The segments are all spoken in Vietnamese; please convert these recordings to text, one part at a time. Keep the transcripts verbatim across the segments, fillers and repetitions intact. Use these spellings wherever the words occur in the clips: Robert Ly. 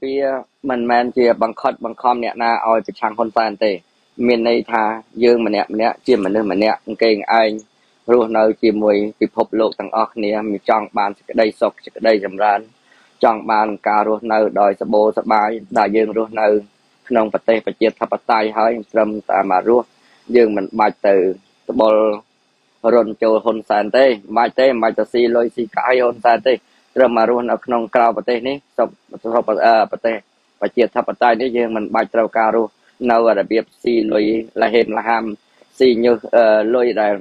vì mình mang chia bằng khót bằng khom nè na ở bị chăng con phản tệ miền này tha dương mà nè mà nè chia mà nè mà nè kênh anh luôn nơi chia mùi bị phụp lộ thằng ọc nè mình chọn bàn cái đây sọc cái đây dầm ran chọn bàn cà luôn nơi đòi sập bồ sập bài đại dương luôn nơi nông vật tê vật chia thập vật tay hơi trầm tà mà luôn dương mình bài từ sập bồ rồn châu hồn sàn tê bài tê bài tơ si lôi si cái hồn sàn tê rồi mà luôn ở nông cào vật tê ní sập sập vật tê vật chia thập vật tay ní dương mình bài trâu cà luôn nâu ở biệt si lôi là hèn là ham si như lôi đài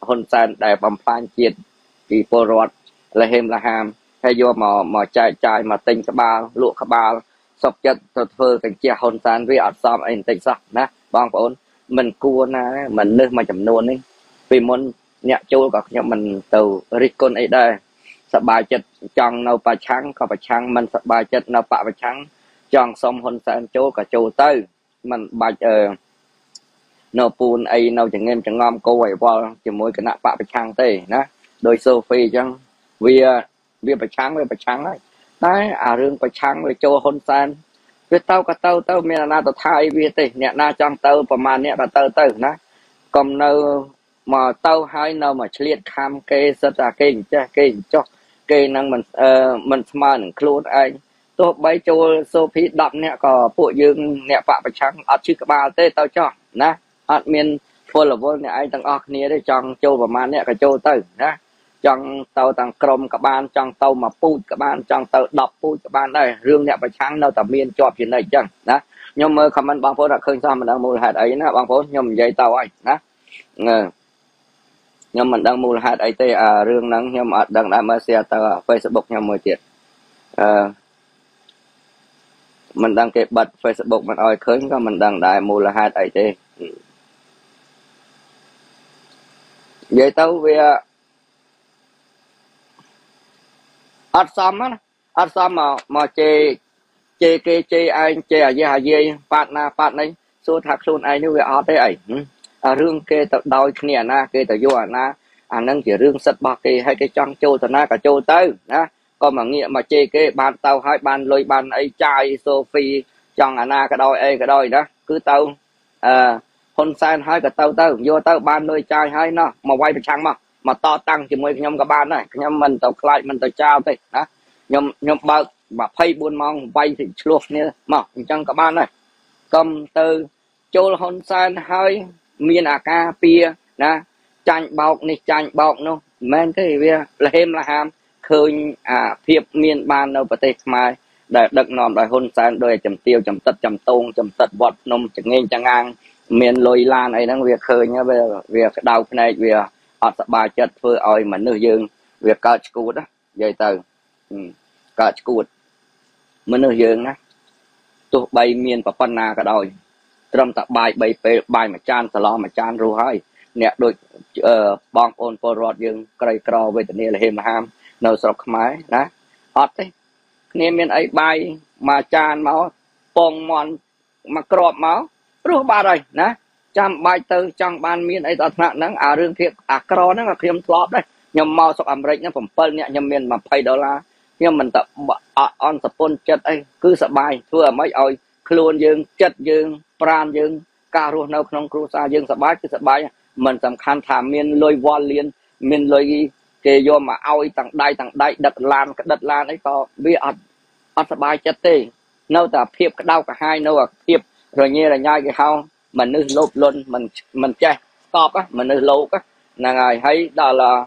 hồn sàn đài bầm phan chiết kỳ bồ rọt là hèn là ham hay vô mà mà chạy chạy mà tinh các ba lụa các ba sập chân thật phơ cảnh chia hồn sàn với ạt xóm anh tinh sắc nè băng phốn mình cua na mình nước mà chậm nôn ấy vì muốn nhẹ châu các nhà mình từ ricon ấy đây sập bài chất chọn nâu bà trắng có bà trắng mình sập bài chất nâu bà bà trắng chọn xong hồn sàn châu cả châu tây mình bài ờ nâu pun ấy nâu chẳng em chẳng ngom cô ấy vào chỉ mỗi cái nạ bà bà trắng tây nè đôi sophie chăng vì vì bà trắng với bà trắng ấy đấy à riêng bà trắng với châu hôn san với tao cả tao tao miền nào tao thay vì thế nhẹ na trong tao và mà nhẹ là tao tao nè còn đâu mà tao hay nào mà liệt cam kê rất là kê cho kê cho kê năng mình mình mình luôn anh tôi bấy châu sophie đậm nhẹ có bộ dương nhẹ vạ bà trắng ở chữ ba tê tao cho nè ở miền phố là vô nhẹ anh đang ở kia đây trong châu và mà nhẹ cả châu tao nè trong tàu tàng crom các bạn trong tàu mà pui các bạn trong tàu đọc pui các bạn đây riêng nhẹ và trắng đâu tầm miên cho chuyện này chẳng đó nhưng mà comment bằng phố là khơi sao mình đang mua hạt ấy nó bằng phố nhưng dây tàu ấy đó nhưng mình đang mua hạt ấy tê à riêng nắng nhưng mà đang làm ở xe tàu Facebook nhưng mười tiền mình đang kẹp bật Facebook mình oi khơi có mình đang đại mua là hạt ấy tê dây tàu về ở xóm á ở xóm mà mà chê chê kê chê anh chê ở dưới hà dê bạn na bạn ấy số thạc xôn ai như vậy ở đây ấy à riêng kê tao đòi kia na kê tao vô na anh đang chỉ riêng sắt bạc kê hay cái trăng châu tao na cả châu tới á còn mà nghĩa mà chê kê bàn tao hai bàn lôi bàn ấy trai sophie chọn anh na cái đôi ấy cái đôi đó cứ tao à hôn san hai cái tao tao vô tao bàn lôi trai hai nó mà quay được chăng mà mà to tăng thì mới nhóm các bạn này nhóm mình tàu lại mình tàu trao thế đó nhóm nhóm bật mà phay buôn mong vay thì luộc nữa mà trong các bạn này cầm từ châu hôn san hơi miền à ca pia nè chanh bọc này chanh bọc luôn men cái việc là hêm là ham khơi à phiệp miền ban đâu phải mai để đợt nòm đòi hôn san đôi chấm tiêu chấm tật chấm tôn chấm tật vọt nôm chẳng nghe chẳng ngang miền lôi lan ấy đang việc khơi nhá về việc đào này việc ở ba chất vừa oi mà nữ dương việc cắt cụt đó vậy từ cắt cụt mà nữ dương á tụi bay miền và pan na cả đôi trong tập bài bay bài mà chan sờ lo mà chan ru hơi nè đôi bong ôn pô rọt dương cây cò về tận là hêm ham nấu sọc máy đó ọt đấy nè miền ấy bài mà chan máu bong mòn mà cọp máu ru ba rồi nè chăm bài từ trong ban miền ấy tao nặng nắng à riêng thiệt à cro nó là khiêm top đấy nhưng màu sọc ẩm rệt nó phẩm phơi nhẹ nhưng miền mà pay đô la nhưng mình tập on spon chất ấy cứ sợ bài thưa mấy ơi khuôn dương chất dương pran dương cà rô nâu không cua xa dương sợ bài chứ sợ bài mình tầm khăn thảm miền lôi vo liên miền lôi kề vô mà oi tặng đai tặng đai đặt lan cái đặt lan ấy to vi ọt ọt sợ bài chất tê nâu tập hiệp cái đau cả hai nâu à hiệp rồi như là nhai cái hao mình nước lốp luôn mình mình che cọp á mình nước lốp á là ngày thấy đó là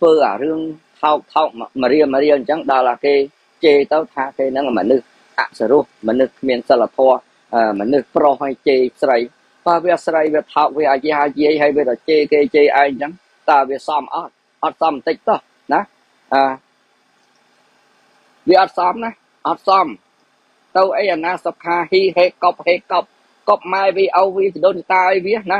phơi à riêng thao thao mà riêng mà riêng chẳng đó là cái chê tao tha cái nó là mình nước ạ sờ luôn mình nước miền sờ là thua à mình nước pro hay chê sấy ta về sấy về thao về ai hay gì hay về là chê cái chê ai chẳng ta về xóm ở ở xóm tích đó nè à về ở xóm nè ở xóm tao ấy là na sập ha hi he cọp he cọp cọp mai vì ao vì đôn tai vía nè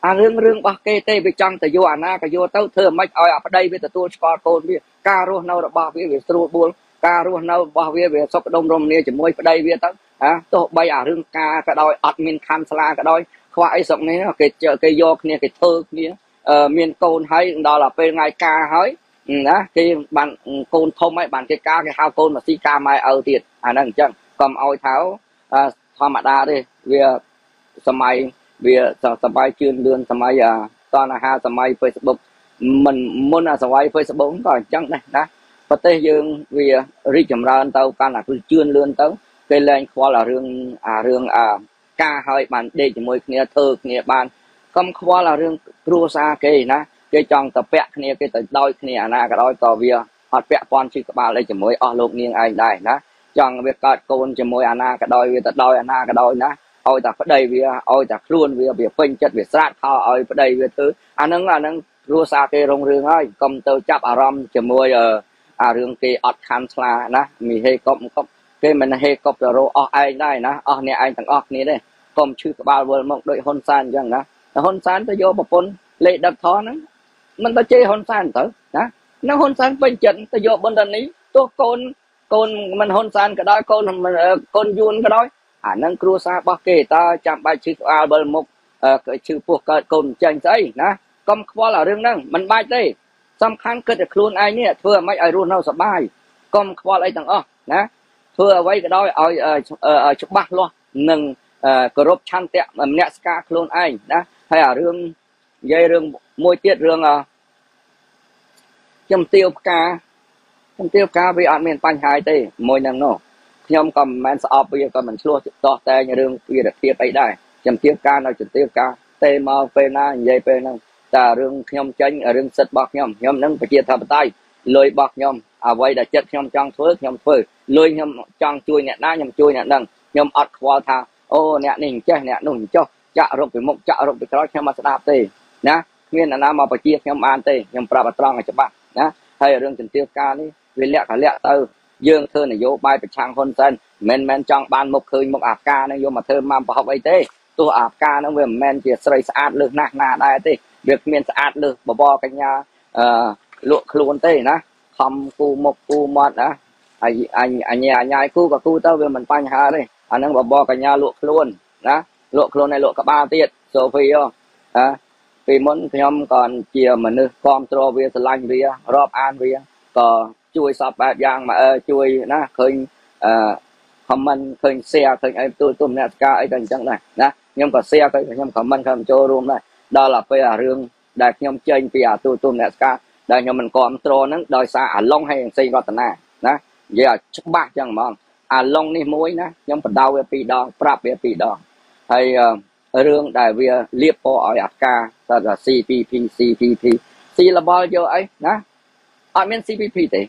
à riêng riêng ba kê tê về trăng từ vô à na cả vô tao thưa mấy ơi ở đây về từ tua score cồn vía cà rô nâu ba vía về sưu buồn cà rô nâu ba vía về sọc đông rôm nia chỉ môi ở đây vía tao à tao bay à riêng cà cả đôi admin cancela cả đôi khoai sọc này cái chợ cái vô này cái thơ này miền cồn hay đó là về ngày cà hới đó khi bạn côn thông ấy bạn cái ca cái hao côn mà si ca mai ao tiền à năng chẳng cầm ao tháo thao mặt đa đi về sầm mai về sầm mai chuyên lươn sầm mai à toàn là ha sầm mai Facebook mình muốn là sầm mai Facebook còn chẳng này đó và tây dương về ri chậm ra tàu ca là chuyên lươn tàu cây lên khoa là rương à rương à ca hơi bạn để chỉ môi nghe thơ nghe bạn không khoa là rương rua xa kì nè cái chọn tập vẽ kia cái tới đôi kia là cái đôi tờ vía hoặc vẽ con chứ các bạn lấy chỉ mới ở lục niên anh đây đó chọn việc cọt côn chỉ mới anh cái đôi về tới đôi anh cái đôi đó ôi ta phải đây vía ôi ta luôn vía việc quên chất việc sát kho ôi phải đây vía thứ anh nâng anh nâng rua xa kê rong rương ơi cầm tờ chắp à rom chỉ mới ở à rương kia ở khăn là đó mì hay cộng cộng cái mình hay cộng là rô ở anh đây đó ở nhà anh thằng ở này đây cầm chứ các bạn vừa mộng đội hôn san chẳng đó hôn san tới vô một con lệ đập thó nữa mình ta chơi hôn san thử đó nó hôn san bên trận ta vô bên đàn ý tôi con con mình hôn san cái đó con mình con vuông cái đó à nâng cua xa bao kề ta chạm bài chữ a bên một cái chữ buộc con tranh ấy đó không qua là riêng năng mình bài đây xong kháng kết được luôn ai nhé thưa mấy ai luôn đâu sợ bài không qua lại thằng ơ đó thưa với cái đó ở ở chụp bạc luôn nâng cờ rộp chăn tẹo mình nẹt ska luôn ai đó hay là riêng dây riêng môi tiết rương à chấm tiêu ca chấm tiêu ca vì ăn miền Tây hai tê môi năng nổ nhom cầm men sọp bây giờ còn mình xua to tê nhà rương kia đặt tiệp ấy đây chấm tiêu ca nào chấm tiêu ca tê mau phê na dây phê năng ta rương nhom chanh ở rương sệt bạc nhom nhom nâng phải chia thập tay lôi bạc nhom à vậy đã chết nhom trăng phước nhom phơi lôi nhom trăng chui nhẹ đá nhom chui nhẹ đằng nhom ọt qua thà ô nhẹ nình chơi nhẹ nùng cho chạ rộng phải mộng chạ rộng phải trói nhom mà sẽ đạp tê nhá nguyên là nam mà phải chia nhóm an tê nhóm pra trong này cho bạn nhá hay ở đường trình tiêu ca đi về lẹ cả lẹ từ dương thơ này vô bài phải trang hôn sân men men trong ban một khơi một ạp ca nó vô mà thơ mà học ấy tê tôi ạp ca nó về men chia sợi sát lực nạc nà đây tê việc miền sát lực bỏ bò cái nhà luộc luôn tê nhá không cu một cu một á anh anh anh nhà nhai cu và cu tao về mình phanh hà đây anh đang bỏ bò cái nhà luộc luôn đó luộc luôn này luộc cả ba tiệt số phi không à vì muốn nhóm còn chiều mà nước con trô vía lanh vía rộp an vía có chui sọp bạc giang mà ơ chui nó khơi comment khơi xe khơi em tôi tùm nè ca ấy cần chẳng này đó nhóm có xe khơi nhóm comment khơi cho luôn này đó là phê à rương đạt nhóm chênh phê à tôi tùm nè ca đời nhóm mình con trô nó đòi xa à long hay xây vào tầng này đó vậy là chắc bác chẳng mà à long đi muối nó nhóm phải đau về phì đo prap về phì đo hay rương đại vía liệp po ở ạt ca ta là cpp cpp syllable vô ấy nhá ở miền cpp thì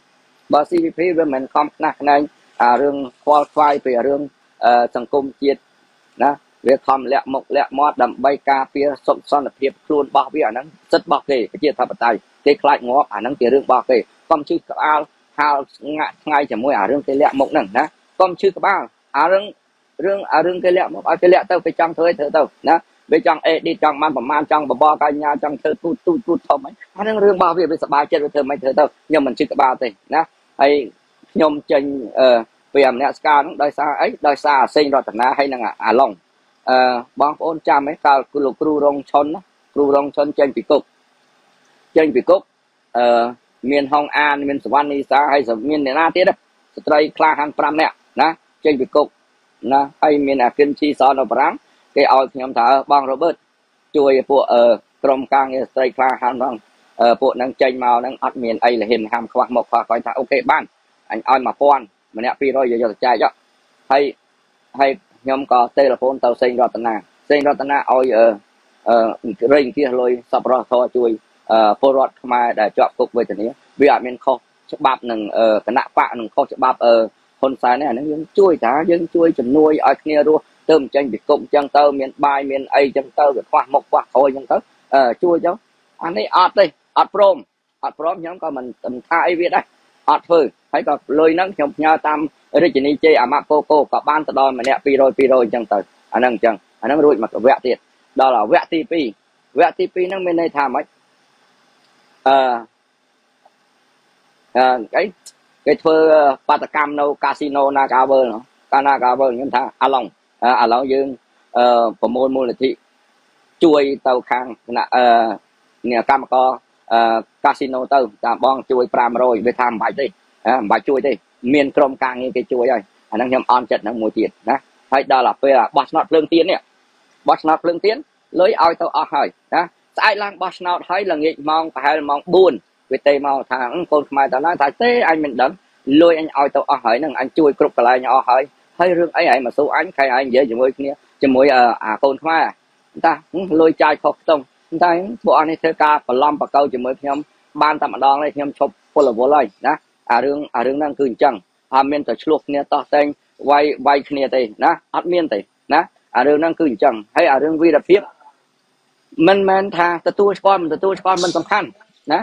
bà cpp với mình không nặng này à rương qualify về rương thành công chiết nhá về thầm lẹ mộc lẹ mót đầm bay ca phía sông son là hiệp luôn bao vía nắng rất bao kề cái chiết thập tài cái lại ngõ à nắng kia rương bao kề con chữ a hào ngại ngay chỉ mỗi à rương cái lẹ mộc nặng nhá con chữ ba à rương rương à rương cái lẹ mộc à cái lẹ tao cái trong thôi thở tao nhá bây trong e đi trong man phẩm man trong bò cái nhà trong thơ tu tu tu thầm ấy anh đang riêng bao việc về ba chết với thơ mấy thơ đâu nhưng mình chưa có ba thì nè hay nhom trình về em nè ska nó đòi xa ấy đòi xa sinh rồi thằng na hay là à lòng bóng ôn cha mấy ta lục cù rong chôn cù rong chôn trên bị cục trên bị cục miền hong an miền swanee xa hay là miền na tiết đấy tây kla hàng pram nè nè trên bị cục nè hay miền à kinh chi so nó pram cái ao nhóm thợ băng Robert chui phụ ở trong càng cái tây pha ham rằng phụ năng chênh màu năng ắt miền ấy là hình ham khoa một khoa coi thà ok ban anh oi mà con mà nè phi rồi giờ giờ chạy cho hay hay nhóm có telephone tàu sinh rồi tận nào sinh rồi tận nào oi ở rình kia lôi sập rồi thôi chui forward mà để chọn cục về tận này bây giờ mình không chụp bắp nằng cái nạ quạ nằng không chụp bắp ở hôn sai này nó vẫn chui cá vẫn chui chấm nuôi ở kia luôn tôm chanh bị cụm chân tơ miền bài miền ấy chân tơ được khoa một khoa thôi chân tơ chua cháu anh ấy ọt đây ọt prom ọt prom nhóm coi mình tầm thay việc đây ọt phơi thấy còn lôi nắng nhom nhơ tam ở đây chỉ đi chơi à mà cô cô có ban tơ đôi mà nè pi rồi pi rồi chân tơ anh đang chân anh đang đuổi mà vẽ tiền đó là vẽ tivi vẽ tivi nó bên đây tham ấy cái cái thưa patacam no casino nagaver nó nagaver nhóm thà along à lão dương ờ môn môn là thị chui tàu khang là ờ nhà cam co casino tơ ta bong chui pram rồi về tham bài đi bài chui đi miền Trom càng như cái chui rồi anh đang nhầm on chật đang mua tiền đó hay đó là về là boss not lương tiền nè boss not lương tiền lưới ao tàu ao hỏi đó sai lang boss not hay là nghịch mong hay là mong buồn về tây màu thằng con mai tao nói tại thế anh mình đấm lôi anh ao tàu ao hỏi nè anh chui cục lại nhỏ hỏi hay rương ấy ấy mà số anh khai anh dễ chịu với kia chịu với à con mai ta lôi chai khóc tông ta bọn này thưa ca và lom và câu chỉ mới thêm ban tạm đo này thêm chụp polo vô lại đó à đường à đường đang cười chẳng à miền tây luộc nè to xanh vay vay kia tây đó ắt miền tây đó à đường đang cười chẳng hay à đường vi đặt phép mình mình thà tatu sport mình tatu sport mình tầm khăn đó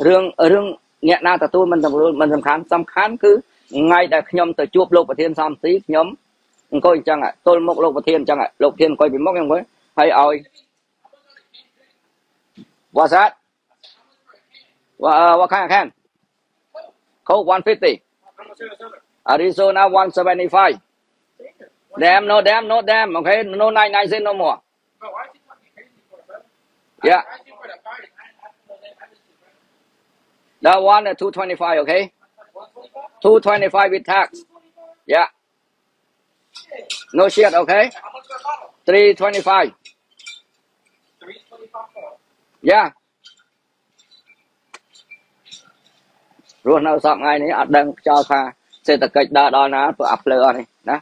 đường ở đường nhẹ na tatu mình tầm mình tầm khăn tầm khăn cứ ngay đại nhóm tây chụp lục và thiên sam tí nhóm coi chẳng ạ tôi mốc lục và thiên chẳng ạ lục thiên coi bị mốc em với hay ơi what's that? What, uh, what kind of can? Coke one fifty. Arizona one seventy-five. Damn, no damn, no damn. Okay, no nine ninety no more. Yeah. That one at two twenty-five, okay? two twenty-five with tax. Yeah. No shit, okay? three twenty-five. Yeah. Rồi nào xong ngày này đang cho tha sẽ tập cách đa đo ná vừa áp lơ này đó.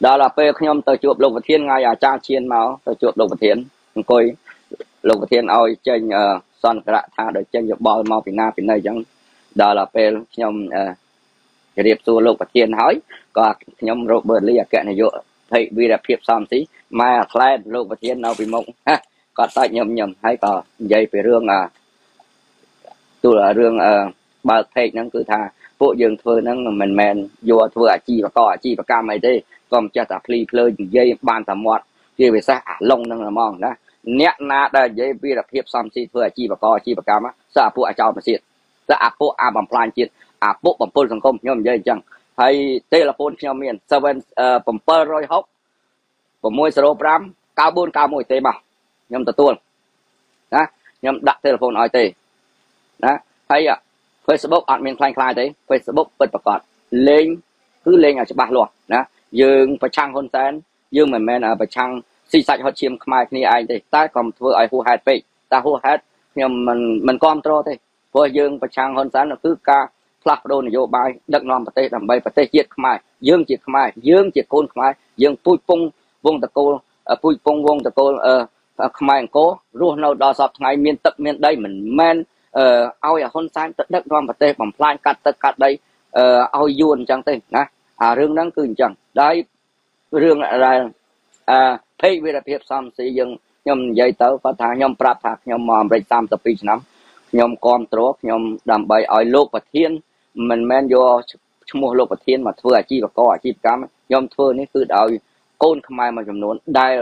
Đó là pe khom tới chuột Lục Vật Thiên ngày à cha chiên máu tới chuột Lục Vật Thiên coi Lục Vật Thiên ơi chênh son cả tha để chênh cho bò mau phía na phía này chẳng. Đó là pe khom điệp xu Lục Vật Thiên hỏi có khom Robert Ly kẹt này vô thấy vì là phiệp xong tí mà lại Lục Vật Thiên nào bị mộng ha có ta nhầm nhầm hay có dây về rương à tôi là rương à bà thầy năng cứ thà bộ dương thưa năng mình mèn vô thưa à chi và cò chi và cam này đi còn cha ta pli plơ dây bàn thầm mọt kia về xa lông năng là mong đó nét na đây dây vì là phiệp xong tí thưa à chi và cò chi và cam á xa bộ à chào mà xịt xa bộ à bằng plan chuyện à bộ bằng phun thành công nhầm dây chẳng hay tê là phun nhầm miền sao bên bằng pơ rồi hốc bằng môi sầu pram cao bốn cao môi tê mà nhầm tập tuôn đó nhầm đặt telephone ai tê đó hay à, Facebook admin client client đấy Facebook bật bật cọt lên cứ lên à sẽ bạc luôn đó dương phải chăng hôn sen dương mình men à phải chăng xì sạch họ chiêm mai kia ai đấy ta còn vừa ai hô hét vậy ta hô hét nhưng mình mình control thôi vừa dương phải chăng hôn sen là cứ ca plug đồ này vô bài đặt non bật tê làm bài bật tê chiết mai dương chiết mai dương chiết côn mai dương pui pung vung tờ cô pui pung vung tờ cô khmai cô ruột nào đo sập ngày miền tận miền đây mình men ao ở hôn san tận đất non và tây bằng plan cắt tận cắt đây ao yuan chẳng tây nè à riêng năng cứng chẳng đấy riêng là à thấy về là phép sam xây dựng nhom dây tơ phát thang nhom prap thang nhom mầm bảy tam tập pin lắm nhom con trố nhom đầm bầy ao lục và thiên mình men vô mua lục và thiên mà thưa chi và co chi cám nhom thưa này cứ ao côn khmai mà chấm nón đây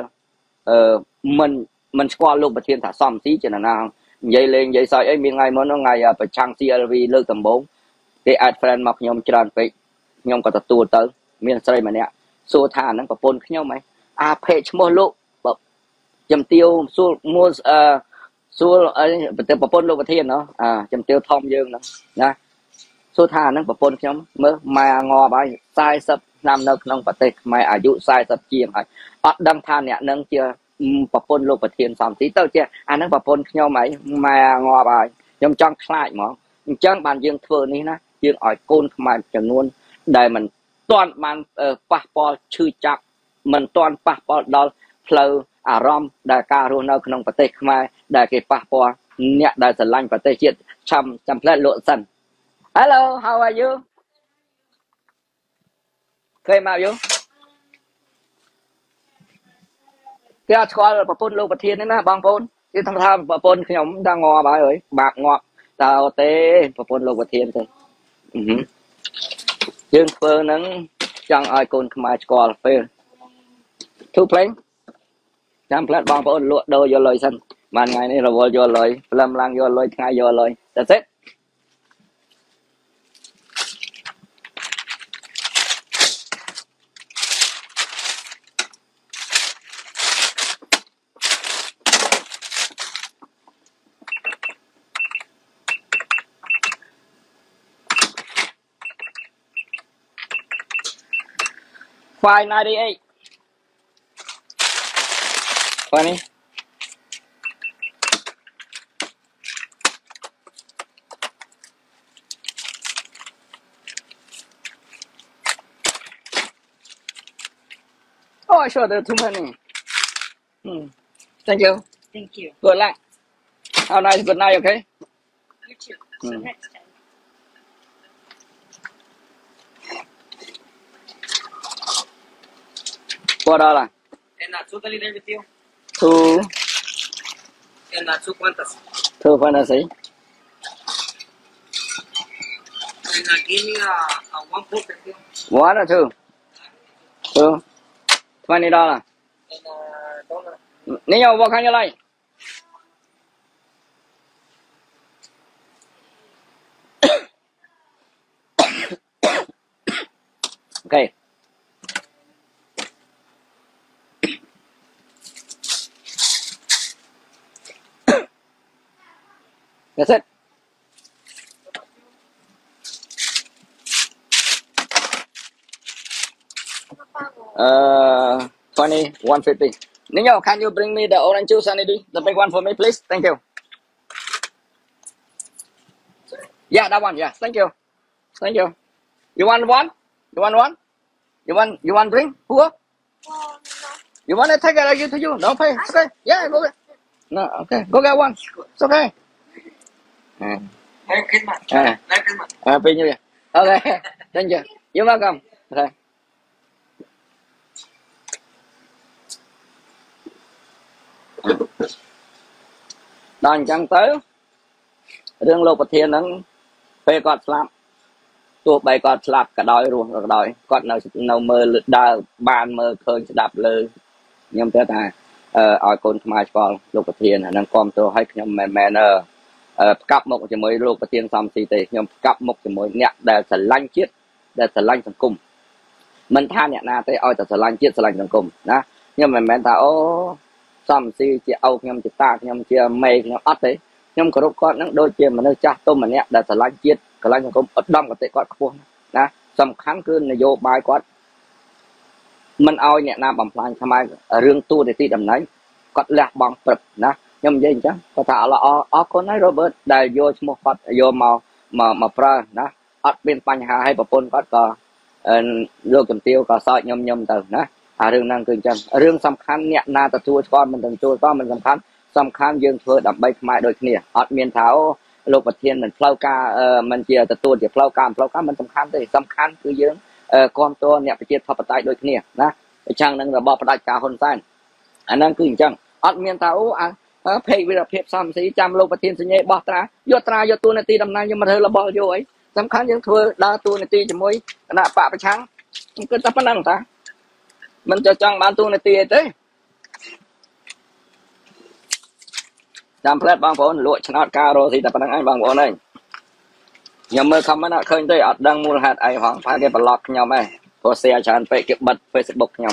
mình mình qua lục bậc thiên thả xong tí cho nên nào dây lên dây sợi ấy miền ngày mới nó ngày à phải trang xê lờ vê lơ tầm bốn để ad friend mặc nhom tràn vậy nhom có tập tua tới miền tây mà nè xua thà nó có phun với nhau mày à phe mua lục bậc chấm tiêu xua mua à xua ấy từ bậc phun lục bậc thiên nó à chấm tiêu thông dương nó nha xua thà nó có phun với nhau mới mai ngò bài sai sập nam nông nông bậc tây mai à dụ sai sập chiềng hại ở đâm thà nè nâng chưa bập bôn lục bậc thiên xong tí tao che anh nó bập bôn nhau mấy mà ngò bài trong trăng lại mà trong bàn dương thừa này nè dương ỏi côn mà chẳng luôn đời mình toàn bàn passport chư chặt mình toàn passport đó flow à rom đại ca luôn đâu không có tê mà đại cái passport nhẹ đại sản lanh và tê hiện trăm trăm lẻ lộ sần hello how are you came out you cái con là bổn lục bậc thiên đấy na bang bổn cái tham tham bổn khi nhóm đang ngò bài rồi bạc ngọ tao té bổn lục bậc thiên thôi dương phơi nắng chẳng ai cồn mai cò phơi thu pleng tham pleng bang bổn lụa đôi vô lời sân màn ngày này là vô vô lời lâm lang vô lời ngay vô lời đã xếp five ninety-eight. Twenty. Oh, sure, there are too many. Hmm. Thank you. Thank you. Good luck. Have a nice good night, okay? You too. So mm. next time. Four dollars. And I totally there with you. Two. And I took quantas. Two quantas, eh? And I give me a, a one book with you. One or two? Two. Twenty dollars. And a dollar. Neo, what can you like? Okay. That's it. Uh, twenty one fifty. Nino, can you bring me the orange juice, Sanity? The big one for me, please. Thank you. Yeah, that one. Yeah, thank you. Thank you. You want one? You want one? You want you want drink? Who? Well, no. You want to take it? I give to you. No pay. It's okay. Yeah, go get. No, okay. Go get one. It's okay. Uh, Merry Christmas. Uh, Merry Christmas. Happy New Year. Okay. Thank you. You're welcome. Okay. Đàn chẳng tới Rương Lô Bạc Thiên nâng phê gọt sạp tùa bày gọt sạp cả đói ruộng cả đói gọt nào mơ đà bàn mơ khơi đạp lơ nhưng tất cả ỏi con mai con Lô Bạc Thiên nâng con tôi hãy nhóm mẹ mẹ nơ cặp mộc cho mới Lô Bạc Thiên xong xì tế nhóm cặp mộc cho mới nhạc để sở lanh chiếc để sở lanh sẵn cùng mình tha nhạc nà tới ỏi sở lanh chiếc sở lanh sẵn cùng nhưng mà mẹ ta ô xong xì chị âu nhóm chị ta nhóm chị mê nhóm ớt đấy nhóm có lúc con đôi chị mà nơi cha tôi mà nè đã sở lanh chiết cả lanh không ớt đông có thể có khuôn nè xong kháng cơn là vô bài con mình ôi nhẹ nam bằng phanh tham ai rương tu để ti đầm nấy con lạc bằng bật nè nhóm dây chứ có thảo là ớt con ấy Robert đại vô một phát vô màu mà mà pra nè ớt bên phanh hà hay bà con có có vô cầm tiêu có sợi nhóm nhóm từ nè อ่า เรื่อง นั้น คือ จัง เรื่อง สำคัญ เนี่ย น่า จะ ช่วย ก่อน มัน ต้อง ช่วย ก่อน มัน สำคัญ สำคัญ យើង ធ្វើ ដើម្បី ផ្នែក ដូច គ្នា អត់ មាន ថា អូ លោក ប្រធាន មិន ផ្លូវ ការ មិន ជា ទទួល ជា ផ្លូវ ការ ផ្លូវ ការ មិន សំខាន់ ទេ សំខាន់ គឺ យើង គ្រប់ តរ អ្នក ប្រជា ធិបតេយ្យ ដូច គ្នា ណា អញ្ចឹង នឹង របប ផ្ដាច់ ការ ហ៊ុន សែន អា ហ្នឹង គឺ អញ្ចឹង អត់ មាន ថា អូ អា ភេក វិរៈ ភាព សំស៊ី ចាំ លោក ប្រធាន សញ្ញេ បោះ ត្រា យក ត្រា យក ទួល នីតិ តំណែង យើង មិន ធ្វើ របស់ យក អី សំខាន់ យើង ធ្វើ ដើរ ទួល នីតិ ជាមួយ គណៈ បក ប្រឆាំង គឺ តែ ប៉ុណ្ណឹង តា mình cho chăng bán tu này tiền đấy làm phép bằng vốn lụa chăn cao rồi thì tập năng anh bằng vốn này nhà mơ không nó khơi tới ở đang mua hạt ai hoàng phá cái block nhau mày có xe chán phải kịp bật Facebook nhau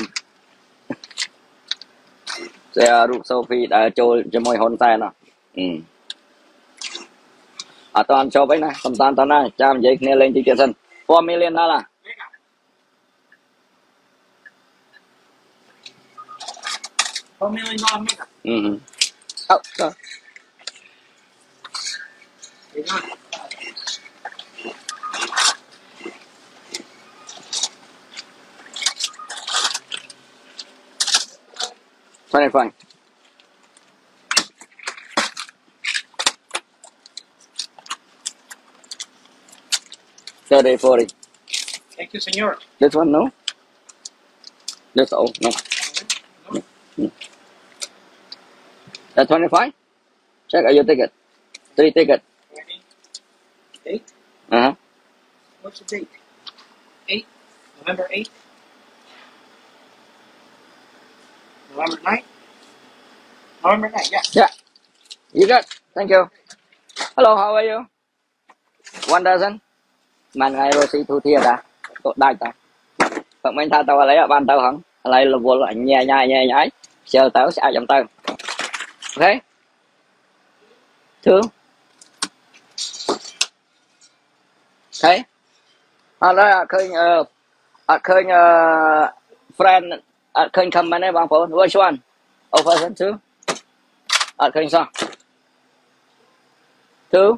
xe rụt Sophie đã trôi cho môi hôn tay nó ở toàn cho với này tầm tan tao này chạm dây kia lên thì kia sân qua million đó là four million dollar mega. Mm-hmm. Oh, sorry. Fine, fine. Thirty, forty. Thank you, senor. This one, no? This, oh, no. Uh, twenty-five? Check out your ticket. Three ticket. Date? Uh-huh. What's the date? eight? November eighth? November ninth? November ninth, yeah. Yeah. You got it. Thank you. Hello, how are you? One dozen? Màn ngày rồi si thu thiệt à? Tốt đại tao. Phận mình tha tao lấy ở ban tao hẳn. Lấy là vô lại nhẹ nhẹ nhẹ nhẹ. Chờ tao sẽ dòng tao. Okay. Two. Okay. Ở đây khơi ở khơi friend at kênh comment này bằng phố which one over and two at kênh sao two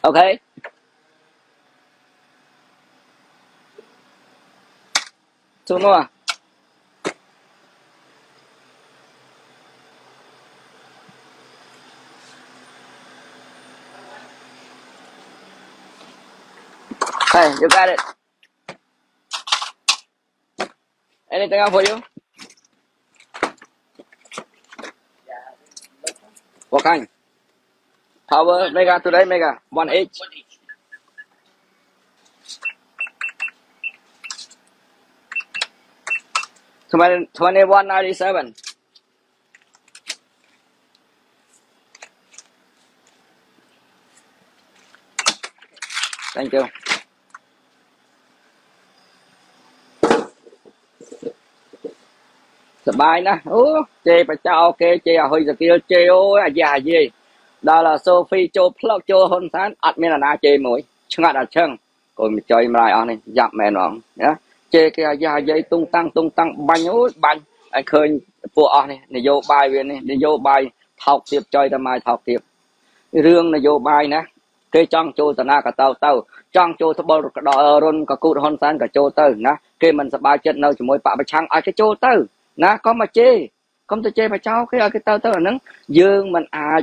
ok two more hey, you got it. Anything else for you? What kind? Power, mega today, mega. One each. twenty-one ninety-seven. Thank you. Bài nè, ủa, chê phải cho ok, chê à hơi giờ kia, chê ôi, à già gì, đó là Sophie cho plug cho hơn sáng, admin là na chê mũi, chừng ngặt là chừng, còn mình chơi lại on này, dặm mẹ nó, nhá, chê kia già dây tung tăng tung tăng, bánh út bánh, anh khơi phụ on này, này vô bài về này, này vô bài, học tiếp chơi ta mai học tiếp, riêng này vô bài nè, cái trang cho ta na cả tàu tàu, trang cho thằng bờ đỏ run cả cụ hơn sáng cả cho tàu, nhá, cái mình sẽ bài chết đâu chỉ mỗi bạ bạch trăng, ai cái cho tàu. Nà có mà chê, không tôi chê mà cháu cái cái tao tao là nắng dương mình à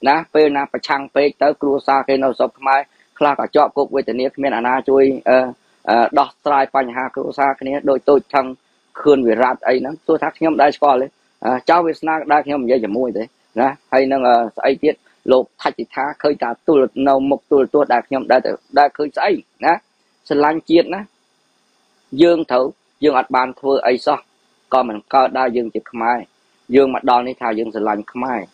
nà phê nà phải chăng phê tới cua xa cái nào sập mai là cả chọn cục với tình yêu mình là na chui đọt trai phanh hà cua xa cái này đôi tôi thằng khươn về rạp ấy nắng tôi thắc nhom đại score đấy cháu với snack đại nhom dây giờ mua đấy nà hay năng ấy tiết lột thay chỉ thá khơi cả tôi nào một tôi tôi đại nhom đại đại khơi say nà sơn lan chiết nà dương thấu dương ạt bàn thưa ấy so còn mình có đa dương chụp mai dương mặt đòn đi thà dương sơn lành mai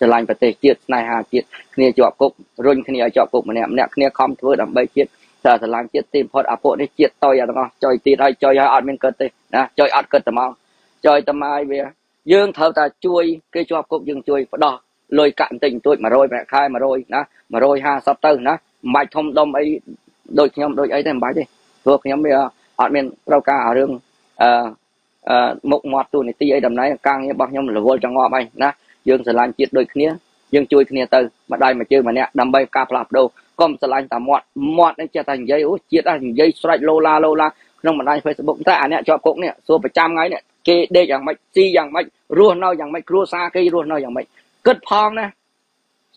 sơn lành và tề chiết này hà chiết kia chọn cục run kia chọn cục mà nè nè kia không thưa đầm bay chiết sơn lành chiết tìm phật áp bộ đi chiết tôi à đúng không chơi tì đây chơi ở admin cơ tê nè chơi ở cơ tầm mong chơi tầm mai về dương thợ ta chui cái chọn cục dương chui đỏ lôi cạn tình tôi mà rồi mẹ khai mà rồi nè mà rồi ha sắp tới nè mày thông đông ấy đôi nhóm đôi ấy thêm bài đi thuộc nhóm bây giờ admin rau cá ở đường một ngoặt tụi này ti ấy đầm này càng như bao nhiêu là vô trong ngõ bay na dương sơn lan chiết đôi kia dương chui kia từ mà đây mà chơi mà nè đầm bay cạp lạp đâu con sơn lan tạm mọt mọt anh chia thành dây út chiết thành dây xoay lô la lô la không mà đây Facebook ta nè cho cũng nè số phải trăm ngay nè kê đê chẳng mạch si chẳng mạch ruột nâu chẳng mạch ruột xa cây ruột nâu chẳng mạch cất phong nè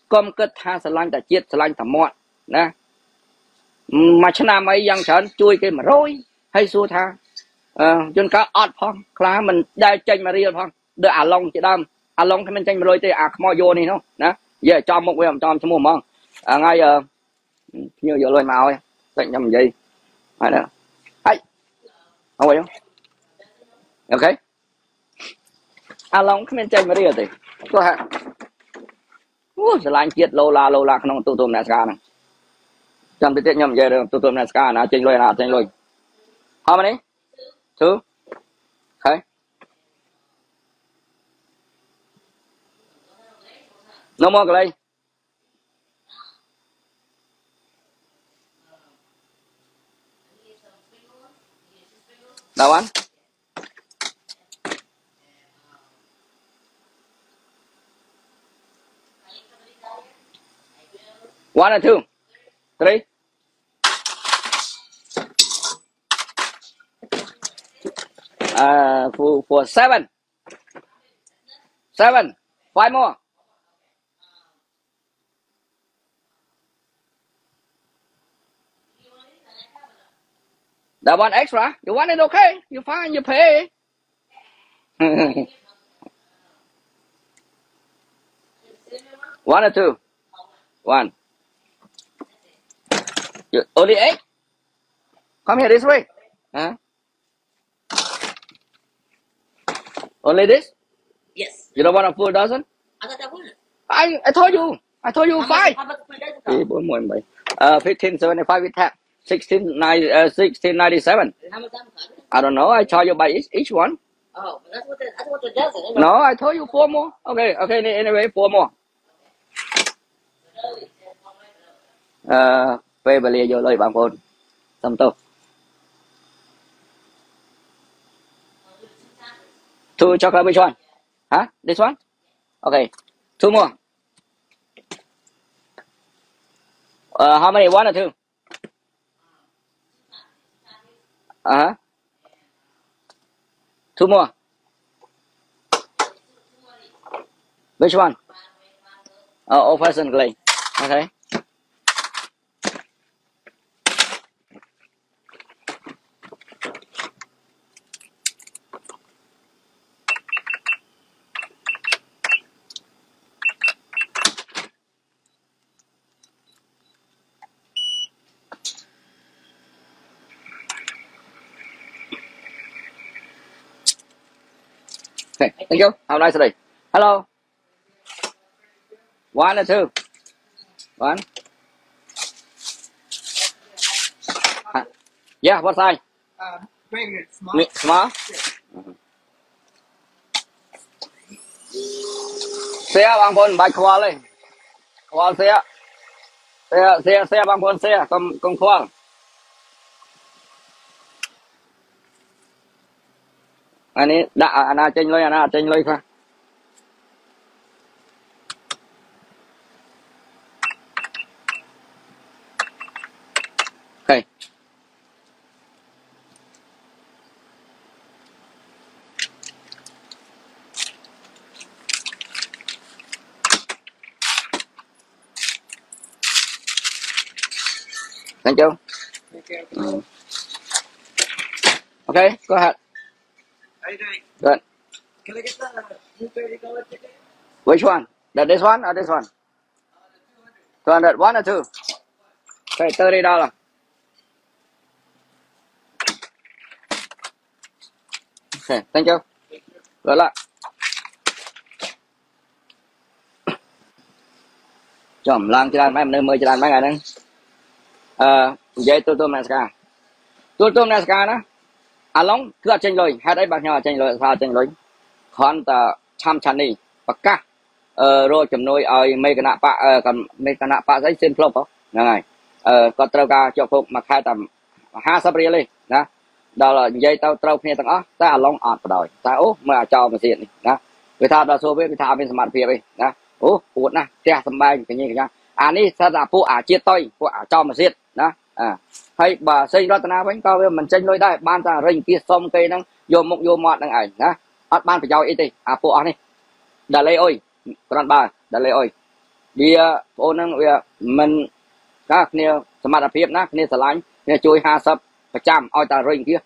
con cất ha sơn lan đã chiết sơn lan tạm mọt nè mà chả làm mấy giang sơn chui cái mà rồi hay xua tha chúng ta ọt phong, khá mình đây chênh mà riêng phong, đưa ả lông chị đâm, ả lông thì mình chênh mà rồi thì ả mò vô này không, đó, giờ cho một cái cho mua mong, ngay như giờ lời màu, tặng nhầm gì, phải đó, ấy, không vậy không, ok, ả lông thì mình chênh mà riêng thì, có hả, ủa, sẽ lanh chết lô la lô la không tụt tụm nè ska này, chăm tiết nhầm gì được tụt tụm nè ska nè chênh lôi nè chênh lôi, hả mày đi? Thứ thấy nó mò cái đâu anh one and two three Uh, for, for seven, seven, five more. That one extra. You want it okay? You fine. You pay. One or two. One. You, only eight. Come here this way. Huh? Only this? Yes. You don't want a full dozen? I thought I would. I, I told you. I told you how five. Much, how much three, four, uh, fifteen seventy-five with tax. sixteen ninety-seven. How much time? I don't know. I charge you by each, each one. Oh, that's what the, that's what the dozen. Anyway. No, I told you four more. Okay, okay. Anyway, four more. Uh, pay bali yo loy bang phone. Samto. Two chocolate, which one? Huh? This one? Okay. Two more. Uh, how many? One or two? Uh-huh. Two more. Which one? Uh, old fashioned clay. Okay. Okay, thank you. Have a nice day. Hello. One or two? One. Uh, yeah, what size? Uh, very small. Me, small? Yeah. Xe bằng phôn bạch khoa lên. Khoa xe. Xe, xe, xe bằng phôn xe. Công, công khoa. Anh ấy đã anh à chênh lôi anh à chênh lôi khoa. Okay. Thank you. Thank you. Mm. Okay, go ahead. How you doing? Good. Can I get the two thirty dollar ticket? Which one? The, this one or this one? Uh, the two hundred. two hundred. One or two? Okay, thirty dollars. Okay, thank you. Thank you. Good luck. Chồng làm cho đàn mấy em nơi mời cho đàn mấy ngày nâng. Ờ, dây tụi tụi mẹ ska. Tụi tụi mẹ ska đó. À lông cứ ở trên lối hai đấy bạc nhỏ trên lối sao trên lối còn ta chăm chăn đi bạc cá rồi chấm nồi ơi mấy cái nạ bạ còn mấy cái nạ bạ giấy xin phong không này còn tàu cá cho phục mặc hai tầm hai sáu bia lên đó đó là dây tàu tàu kia thằng ó ta lông ọt rồi ta ố mà cho mà diện đó người ta đa số với người ta bên mặt phía đây đó ố uốn na che sầm bay cái như cái anh ấy sao là phụ à chia tay phụ à cho mà diện đó à hay bà xây ra tận nào bánh cao với mình tranh lôi đây ban ra rình kia xong cây năng vô mộng vô mọt đang ảnh á bắt ban phải giao ít đi à phụ ăn đi đã lấy ôi còn bà đã lấy ôi đi ô năng mình các nêu mặt là phim nát nêu sờ lánh nêu chui ha sập phải chạm oi ta rình kia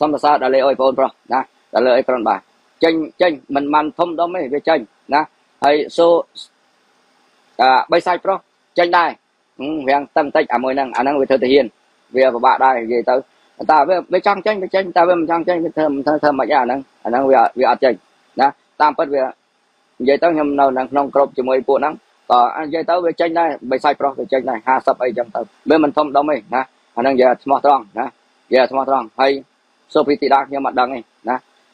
xong là sao đã lấy ôi phôn rồi đã đã lấy còn bà tranh tranh mình màn thông đó mới về tranh đã hay số à bây sai pro tranh đây vàng tâm tích à môi năng à năng về thơ thể hiện về và đây về tới ta với với trang tranh với tranh ta với mình trang tranh với thơm thơm thơm mà ra năng à năng về về ở tranh đó tam bất về về tới nhầm nào năng nông cột chỉ mười buổi năng còn về tới về tranh đây bày sai pro về tranh này ha sập ấy trong tới với mình thông đó mình nè à năng về smart strong nè về smart strong hay sopiti đa nhưng mà đằng này nè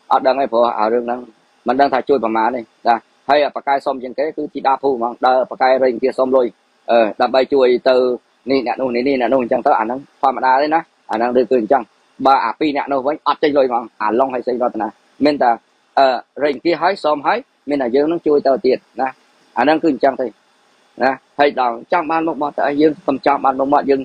ở đằng này phù ở đường năng mình đang thải chui vào má này nè hay ở bậc som trên kế cứ thì đa phù mà đờ bậc cai rình kia som lôi ờ đập bay chui từ nè nè nô nè nè nô chẳng tới anh năng pha mặt đá đấy nè anh năng đưa cười chẳng bà à pi nè nô với ắt chơi rồi mà à long hay xây ra thế nào mình ta ờ rình kia hái xóm hái mình là dương nó chui tờ tiền nè anh năng cười chẳng thì nè thầy đòn trong ban một bọn tại dương cầm trong ban một bọn dương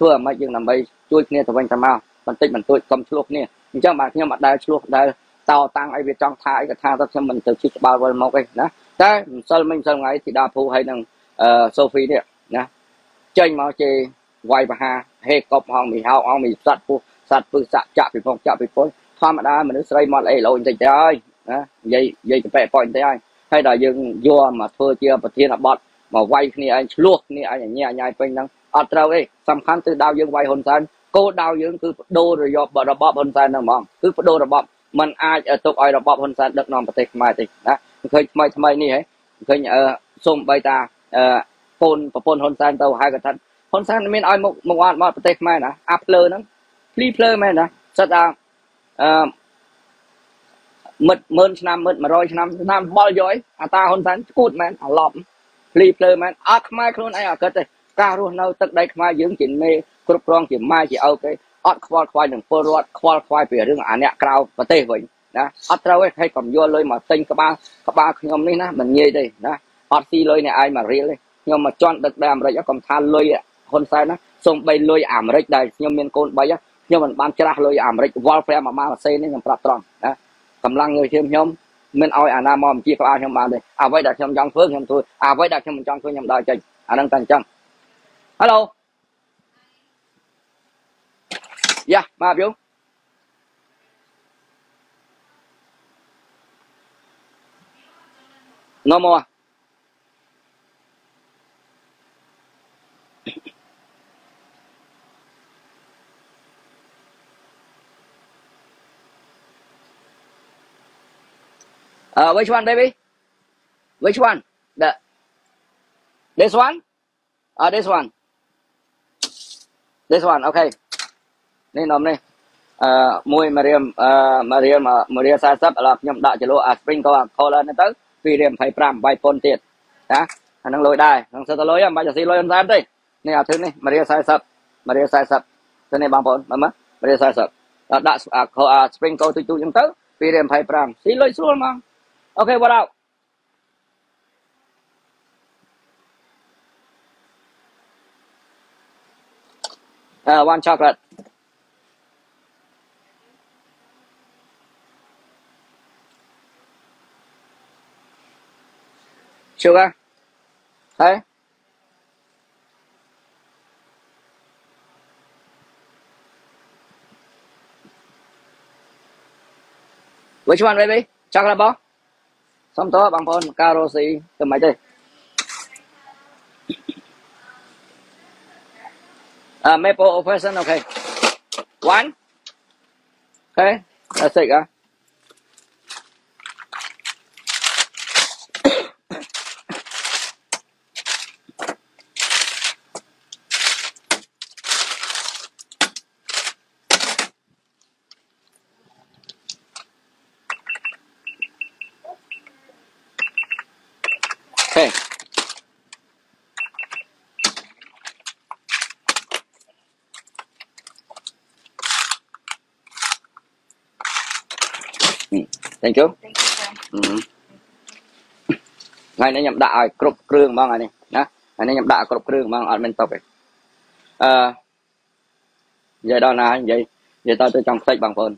thưa mấy dương làm bay chui kia thằng anh tham ao mình tích mình tôi cầm chuột nè mình trong bàn kia mặt đá chuột đá tàu tăng ai việt trong thái cái thang rất cho mình từ chiếc bao vần một cái nè ta sơn mình sơn ngày thì đa phu hay năng ờ Sophie nè nè chênh mà chê quay và ha hệ cọp hòn mì hào hòn mì sạch phu sạch phu sạch chạp bị phong chạp bị phối thoa mà đá mà nước xây mọt ấy lộn dịch thế ơi dây dây cái bẹ phỏng thế ai hay là dừng vua mà thưa chia và thiên là bọt mà quay nè anh luộc nè anh nhẹ nhàng quanh năng ở đâu đây sầm khăn từ đau dương quay hồn san cô đau dương cứ đô rồi dọp bờ bọp hồn san nào mỏng cứ đô rồi bọp mình ai ở tục ai bọp hồn san được nằm bật tịch mai tịch đó khơi mai thay nè ấy khơi ờ xôm bay ta ờ phôn và phôn hôn san tàu hai cái thân hôn san mình ai một một quan một tết mai nè áp lơ nó pli plơ mai nè rất là mệt mơn năm mệt mà rồi năm năm bao giỏi à ta hôn san cút mai à lọp pli plơ mai ác mai luôn ai à cất đây ca luôn đâu tức đây mai dưỡng chỉnh mê cướp rong chỉnh mai chỉ ok ác khoai khoai đừng phô rót khoai khoai về riêng anh ạ cao và tê vậy đó ắt trâu ấy hay cầm vô lôi mà tinh các ba các ba khi hôm nay na mình nghe đây đó ắt si lôi này ai mà riêng đấy nhưng mà chọn đặt đàm rồi cho cầm than lôi hôm sai nó xong bay lôi ảm rồi đây nhưng miền côn bay á nhưng mình ban chả lôi ảm rồi wallframe mà mà xây nên làm prop tròn đó cầm lăng người thêm nhom mình oi à nam mom chia các ba trong bàn đây à với đặt trong trong phước trong thôi à với đặt trong mình trong thôi nhầm đòi trình à đang cần trong hello dạ ba biểu no more uh, which one baby which one the this one uh, this one this one okay nên nằm này uh, môi Maria uh, Maria mà Maria sa sấp là nhầm đợi chờ à spring có call lên tới vì điểm phải pram vài pon tiệt á năng lôi đài năng sơ ta lôi em bây giờ xí lôi em ra đây này à thứ này Maria sai sập Maria sai sập thế này bằng pon mà mất Maria sai sập đã à spring câu tụi tụi chúng tới vì điểm phải pram xí lôi xuống mà ok vào out uh, one chocolate sugar hey which one baby chocolate bar xong to bằng con caro xì cầm máy chơi à maple operation okay one okay that's it á okay thank you ngày nay nhầm đại cột kêu bằng ngày này nè ngày nay nhầm đại cột kêu bằng admin top vậy à vậy đó là vậy vậy tao tôi trong sách bằng phone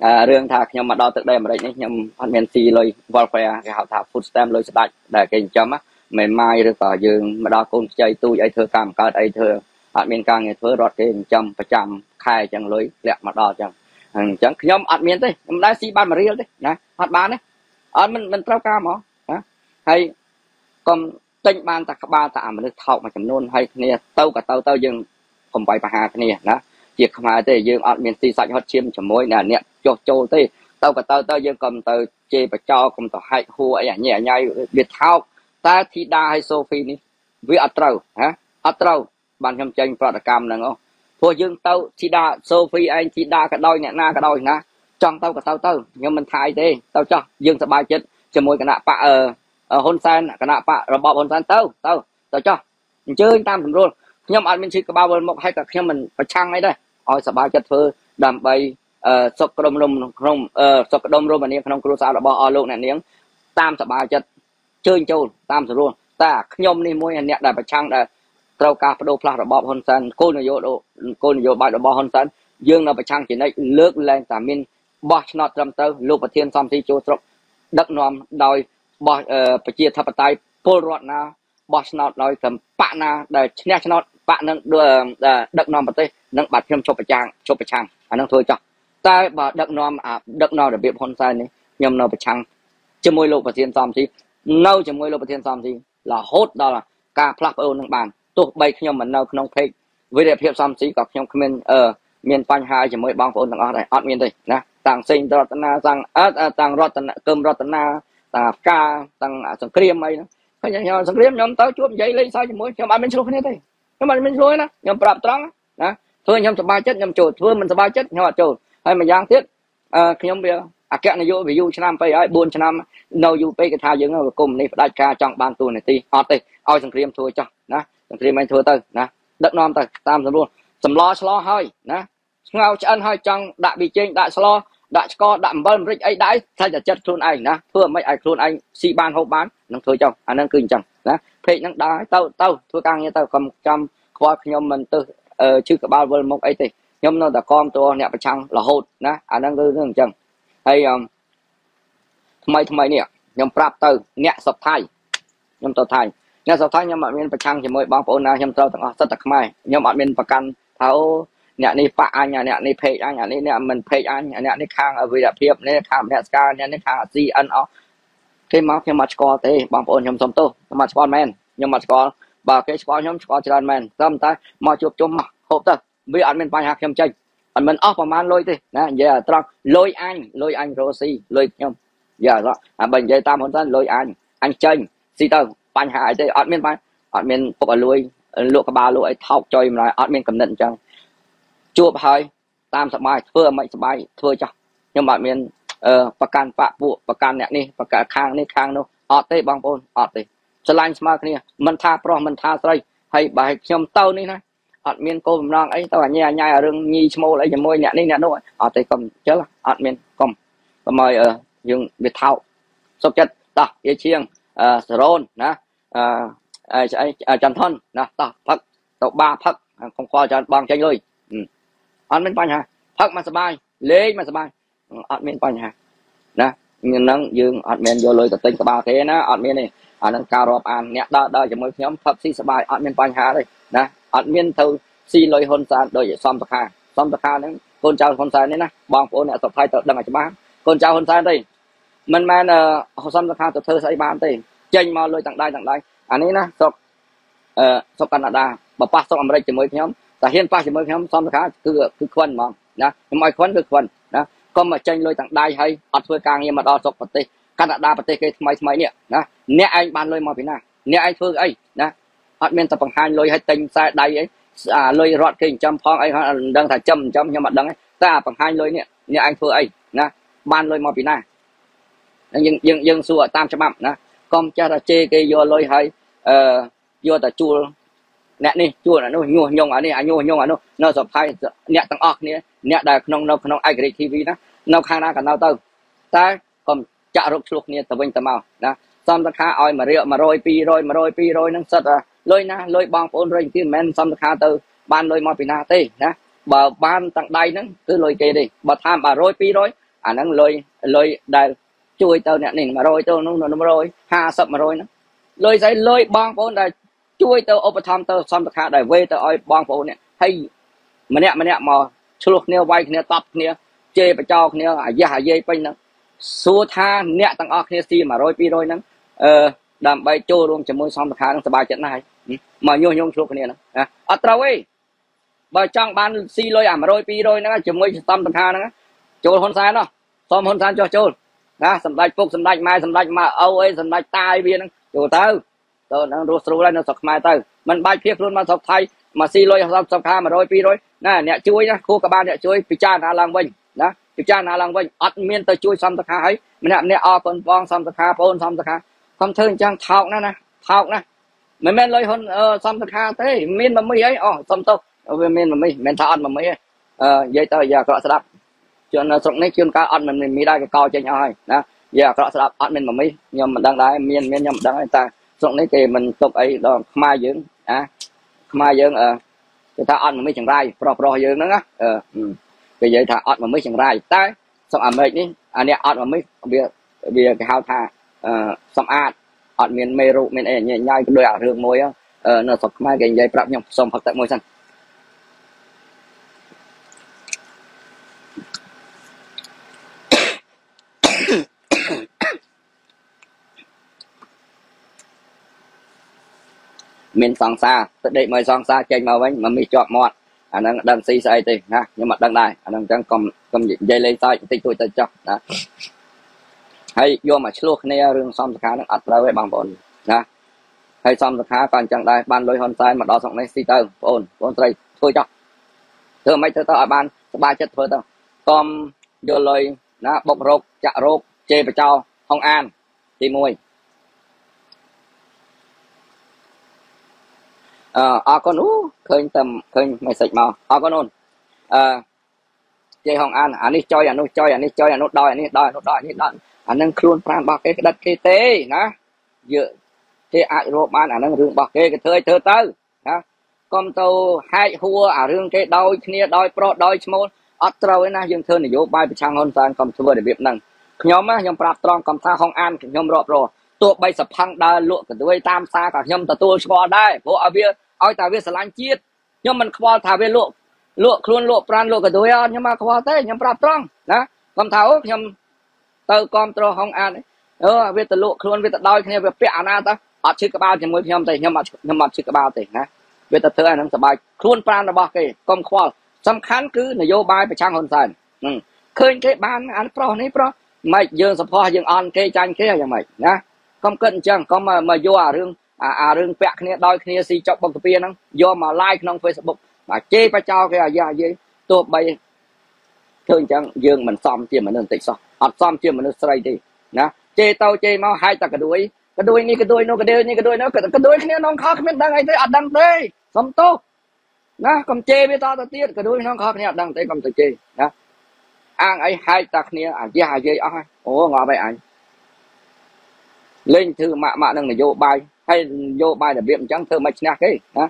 à riêng thạc nhưng mà đo từ đây mà đây nhầm admin si lôi welfare cái hậu thạc food stamp lôi sạch để cái chấm á mày mai được vào giường mà đo con chơi tôi ấy thưa cảm cợt ấy thưa admin càng ngày thưa rót cái chấm phải chấm khai chẳng lưới lẹt mà đo chẳng chẳng nhóm admin đấy nhóm lái xe ban mà riêng đấy nè hoạt ban đấy ở mình mình trao ca mỏ hay còn tinh ban ta ba ta mà được thọ mà chấm nôn hay nè tâu cả tâu tâu dừng không phải bà hà nè đó việc không ai tới dừng admin si sạch hot chim chấm mối nè nè cho cho tới tâu cả tâu tâu dừng cầm từ chê và cho cầm tỏ hay hua ấy à nhẹ nhai biệt thao ta thì đa hay sophie ní với atrau hả atrau ban chấm tranh product cam nè ngô thôi dương tao chỉ đa Sophie anh chỉ đa cả đôi nhẹ na cả đôi na trong tao cả tao tao nhưng mình thay đi tao cho dương sẽ bài chết cho môi cả nạ pạ ở hôn san cả nạ pạ rồi bỏ hôn san tao tao tao cho mình chơi tam mình luôn nhưng mà mình chỉ có bao bên một hay cả khi mình phải chăng ấy đây ôi sẽ bài chết thôi đầm bay sọc đông đông không sọc đông rồi mà niệm không có sao là bỏ luôn này niệm tam sẽ bài chết chơi châu tam sẽ luôn ta nhom đi môi nhẹ đại phải chăng đây tàu cá đồ pha bò hòn san cô nội vô độ cô nội vô bài bò hòn san dương là phải chăng chỉ này lướt lên cả min bò nọt trầm tơ lục bạch thiên xăm si châu trọc đất nòm đòi bò bạch chia thập tay pol rót na bò nọt đòi cầm bạn na để nè nọt bạn nâng đất nòm bạch tê nâng bạch thêm cho bạch chàng cho bạch chàng anh nâng thôi cho ta bò đất nòm à đất nòm để biệp hòn san này nhầm nó bạch chăng chấm môi lục bạch thiên xăm si nâu chấm môi lục bạch thiên xăm si là hốt đó là cá plap eo nâng bàn tôi bay khi mình nào không thấy với đẹp hiệp xăm xí gặp nhóm comment ở miền Tây hai chỉ mới bằng phổ thằng ở đây ở miền Tây nè tàng sinh tàng tàng tàng cơm tàng ca tàng sừng kềm ấy nó nhau sừng kềm nhóm tao chuột giấy lên sao chỉ mới nhóm ăn bên xuống này đây nhóm ăn bên xuống đó nhóm bạp trắng đó thôi nhóm sập ba chết nhóm trồi thôi mình sập ba chết nhóm trồi hay mà giang tiếc khi nhóm bia à kẹt này vô ví dụ cho năm phải ấy buôn cho năm nấu vô cái thao dưỡng ở cùng này đại ca trong ban tuần này ti ở đây ở sừng kềm thôi cho đó thì mình thua từ nè đất non từ tam luôn sầm lo slo hơi nè ngao chân hơi trong đại bị trên đại slo đã có đạm bơm rít ấy đãi thay cho chất luôn ảnh nè thưa mấy ảnh luôn anh xi ban hộp bán nó thôi chồng anh đang kinh chồng đó thế nó đá tao tao thua càng như tao cầm trăm coi nhom mình từ chứ cả bao vơn một ấy thì nhom nó đã con tôi nẹp trăng là hột nè anh đang cứ thường chồng hay mấy mấy nè nhom prap từ nẹp sập thay nhom tàu thay nẹp sập thay nhom bọn mình trăng thì mới băng phổ nào nhom tàu thằng rất là may nhom bọn mình bạc căn tháo nhà này phạ anh nhà này phê anh nhà này mình phê anh nhà này khang ở vì đã phê này khang nhà ska nhà này khang gì ăn ó cái máu cái mặt co thế bằng ôn nhom sầm tô mặt co men nhom mặt co và cái co nhom co chân men tâm ta mà chụp chụp mặt hộp ta vì anh mình phải hạt nhom chanh anh mình off vào man lôi thế nè giờ trăng lôi anh lôi anh rosi lôi nhom giờ đó à bình giờ tam hồn thân lôi anh anh chanh si tơ phải hại thế anh mình phải anh mình hộp ở lôi lụa cả ba lụa thọc cho em lại anh mình cầm nện chăng chụp hơi tam sập bài thưa mạnh sập bài thưa cho nhưng mà miền bạc can bạc vụ bạc can nè nè bạc cả khang nè khang đâu ở tây bang bồn ở tây slime smart nè mình tha pro mình tha say hay bài nhom tàu nè này ở miền cô miền non ấy tao ở nhà nhà ở đường nhi small ấy môi nè nè nè đâu ở tây cầm chết là ở miền cầm và mời ở dùng việt thảo sốc chết ta dây chiêng sờn nè chân thân nè ta phật tàu ba phật không qua cho bằng tranh rồi ăn miếng bánh ha, phật mà sờ bài, lê mà sờ bài, ăn miếng bánh ha, nè, nhưng nắng dương ăn miếng vô lôi tập tinh tập ba thế nè, ăn miếng này, ăn nắng cao rộp ăn, nhẹ đỡ đỡ cho mấy nhóm phật si sờ bài, ăn miếng bánh ha đây, nè, ăn miếng thâu si lôi hôn sa đôi xóm tập ha, xóm tập ha nắng, con trâu hôn sa đấy nè, bong phố nè tập hai tập đâm ở chỗ bán, con trâu hôn sa đây, mình mang xóm tập ha tập thơ say ban đây, chênh mà lôi tặng đây tặng đây, anh ấy nè, tập, tập Canada, bà pa tập America cho mấy nhóm ta hiện ba chỉ mới không xong khá cứ cứ quần mà đó mọi quần cứ quần đó còn mà tranh lôi tặng đai hay ở thôi càng nhưng mà đo sọc vật tê Canada vật tê cái mấy mấy nè đó nè anh ban lôi màu phía nào nè anh phương ấy đó họ miền tập bằng hai lôi hay tình sai đây ấy à lôi rọt kinh trăm phong ấy đang thả trăm trăm nhưng mà đang ấy ta bằng hai lôi nè nè anh phương ấy đó ban lôi màu phía nào nhưng nhưng nhưng xua tam trăm bạc đó con cha là chê cái vô lôi hay vô ta chua nè nè chua là nó nhung nhung anh này nhung nhung anh nó nó sập hai nè tăng óc nè nè đại nông nông nông ai cái ti vi đó nông khang na cả nông tơ ta còn chạ rục chuộc nè tờ vinh tờ màu đó xong tất cả oi mà rượu mà rồi pi rồi mà rồi pi rồi nó sệt à lôi na lôi bong phun rồi thì men xong tất cả từ ban lôi mò pina tê đó bà ban tặng đai nó cứ lôi kê đi bà tham bà rồi pi rồi à nó lôi lôi đại chui tơ nè nè mà rồi tơ nó nó rồi ha sập mà rồi nó lôi giấy lôi bong phun đại chui tàu ô tham tàu xong tất cả đại về tàu oi bang phố này hay mà nè mà nè mà chụp nè vay nè tập nè chơi và cho nè à dễ à dễ quanh nè số tha nè tăng ở nè si mà rồi pi rồi nè đam bay trôi luôn chấm môi xong tất cả đang thoải trận này mà nhung nhung chụp nè nè ở tàu ấy bà trong ban si lôi à mà rồi pi rồi nè chấm môi xong tất cả nè trôi hôn san đó xong hôn san cho trôi nè sầm đai phục sầm đai mai sầm đai mà âu ấy sầm đai tai viên nè trôi tàu tôi đang rút rú ra nó sọc mai tới mình bay phép luôn mà sọc thay mà xì lôi sọc sọc hai mà rồi pi rồi nè nè chuối nhá khu cả ba nè chuối pi cha nà lang vinh đó pi cha nà lang vinh ắt miên tới chuối xong tất cả ấy mình nè nè o con vong xong tất cả bốn xong tất cả không thương chăng thọc nè nè thọc nè mình men lôi hơn xong tất cả thế miên mà mấy ấy ờ xong tôi miên mà mấy miên thọ ăn mà mấy ờ vậy tới giờ cọ sập chuyện sọc này chuyện cá ăn mình mình đây cái coi trên nhau hay đó giờ cọ sập ăn mình mà mấy nhưng mình đang đái miên miên nhưng mình đang ta xong đấy thì mình tục ấy đó mai dưỡng à mai dưỡng ờ người ta ăn mà mới chẳng rai pro pro dưỡng nữa á ờ cái vậy thà ăn mà mới chẳng rai tới xong à mệt ní anh em ăn mà mới bia bia cái hao thà xong ăn ăn miền mê ru miền ấy nhảy nhảy đôi ảo hương môi á ờ nó sập mai cái vậy bạc nhom xong hoặc tại môi xanh mình sang xa để mời sang xa trên màu bánh mà mình chọn mọt anh đang đang xì xay thì ha nhưng mà đang này anh đang đang cầm cầm dây lên tay thì tôi tôi cho đó hay vô mà xua này rừng xong tất cả nó ắt ra với bằng bồn đó hay xong tất cả còn chẳng đây ban lôi hòn sai mà đó xong này xì tơ bồn bồn tây thôi cho thưa mấy thưa tao ban ba chất thôi tao con vô lời nó bộc rộp chạ rộp chê và cho không an thì mùi à con ú khơi tầm khơi mày sạch màu à con ôn à dây hòn an anh đi chơi anh nó chơi anh đi chơi anh nó đòi anh đi đòi nó đòi anh đi anh đang khuôn phan bạc cái đất cái té nó dựa cái ai rộp anh anh đang rừng bạc cái cái thơi thơi tới đó con tàu hai hua à rừng cái đôi kia đôi pro đôi small ở trâu ấy na dương thơi này vô bay bị sang hòn sàn còn thưa để việc nâng nhóm á nhóm prap tròn còn tha hòn an nhóm rộp rồi tụi bay sập hăng đa lụa cả đuôi tam sa cả nhóm tụi tôi score đây bộ ở bia ở tại bia sờ lan chiết nhóm mình qua thả về lụa lụa luôn lụa pran lụa cả đuôi on nhưng mà qua tới nhóm prap tròn đó còn tháo nhóm từ con trâu hông an ấy, ờ về từ lụa luôn về từ đôi kia về bẹ anh ta ở chữ cái bao thì mới nhom thì nhom mặt nhom mặt chữ cái bao thì nè về từ thứ anh đang sờ bài luôn pran là bao kì con qua sâm khán cứ là vô bài phải trang hồn sàn khơi cái ban anh pro này pro mày dương sập hoa dương on kê tranh kê là như mày nè không cần chăng có mà mà vô à rương à à rương vẽ kia đôi kia si chọc bằng kia nó vô mà like nong Facebook mà chê phải cho cái gì gì tôi bay thường chăng dương mình xong chưa mình nên tịt xong học xong chưa mình nên say đi nè chê tao chê mau hai ta cái đuôi cái đuôi này cái đuôi nó cái đuôi này cái đuôi nó cái đuôi kia nong khó không biết đang ai tới ăn đang tới xong tốt nè còn chê với tao tao tiếc cái đuôi nong khó kia đang tới còn tao chê nè ăn ấy hai ta kia à gì à gì ai ô ngọ vậy anh lên thư mạ mạ đang là vô bài hay vô bài là biệm trắng thơ mạch nạc ấy á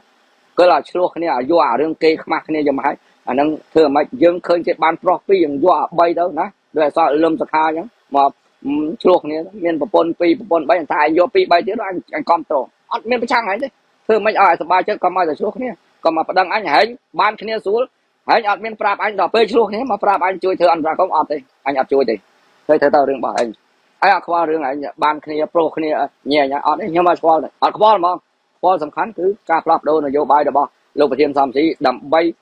cứ là chua cái này là vô à đương kê mạc cái này dùm hãy à nâng thơ mạch dương khơi cái ban profi dùm vô à bay đâu ná rồi sao lâm sạc hai nhá mà chua cái này miền bộ bôn pi bộ bôn bay thai vô pi bay chứ đó anh anh con trổ ớt miền bộ trăng ấy chứ thơ mạch ai sạc bài chứ còn mai là chua cái này còn mà đang anh hãy ban cái này xuống hãy ớt miền prap anh đỏ bê chua cái này mà prap anh chui thơ anh ra không ớt đi anh ớt chui đi thấy thơ tao đừng bỏ anh ai à qua đường này ban kia pro kia nhẹ nhàng ở đấy nhưng mà qua này ở qua mà qua sầm khán cứ cà phê đôi này vô bay được bao lô bờ thiên sam xí đầm bay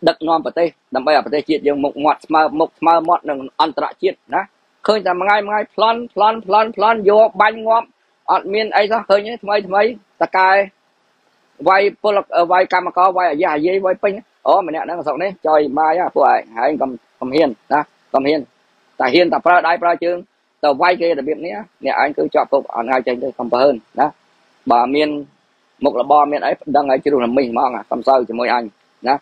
đập non bờ tây đầm bay ở bờ tây chiết dương mộc mọt mà mộc mà mọt đừng ăn tạt chiết đó khơi làm ngay ngay plan plan plan plan vô ban ngóm ở miền ấy sao khơi nhé mấy mấy ta cài vay polo vay cam có vay gì gì vay pin ó mình nè đang sọc đấy trời mai á phụ ấy hãy cầm cầm hiền đó cầm hiền tại hiền tập ra đại ra chương tàu vay kia là việc nhé nè anh cứ chọn cục anh ai tranh không phải hơn đó bà miền một là bo miền ấy đang ấy chưa đủ là mình mong à cầm sâu thì môi anh đó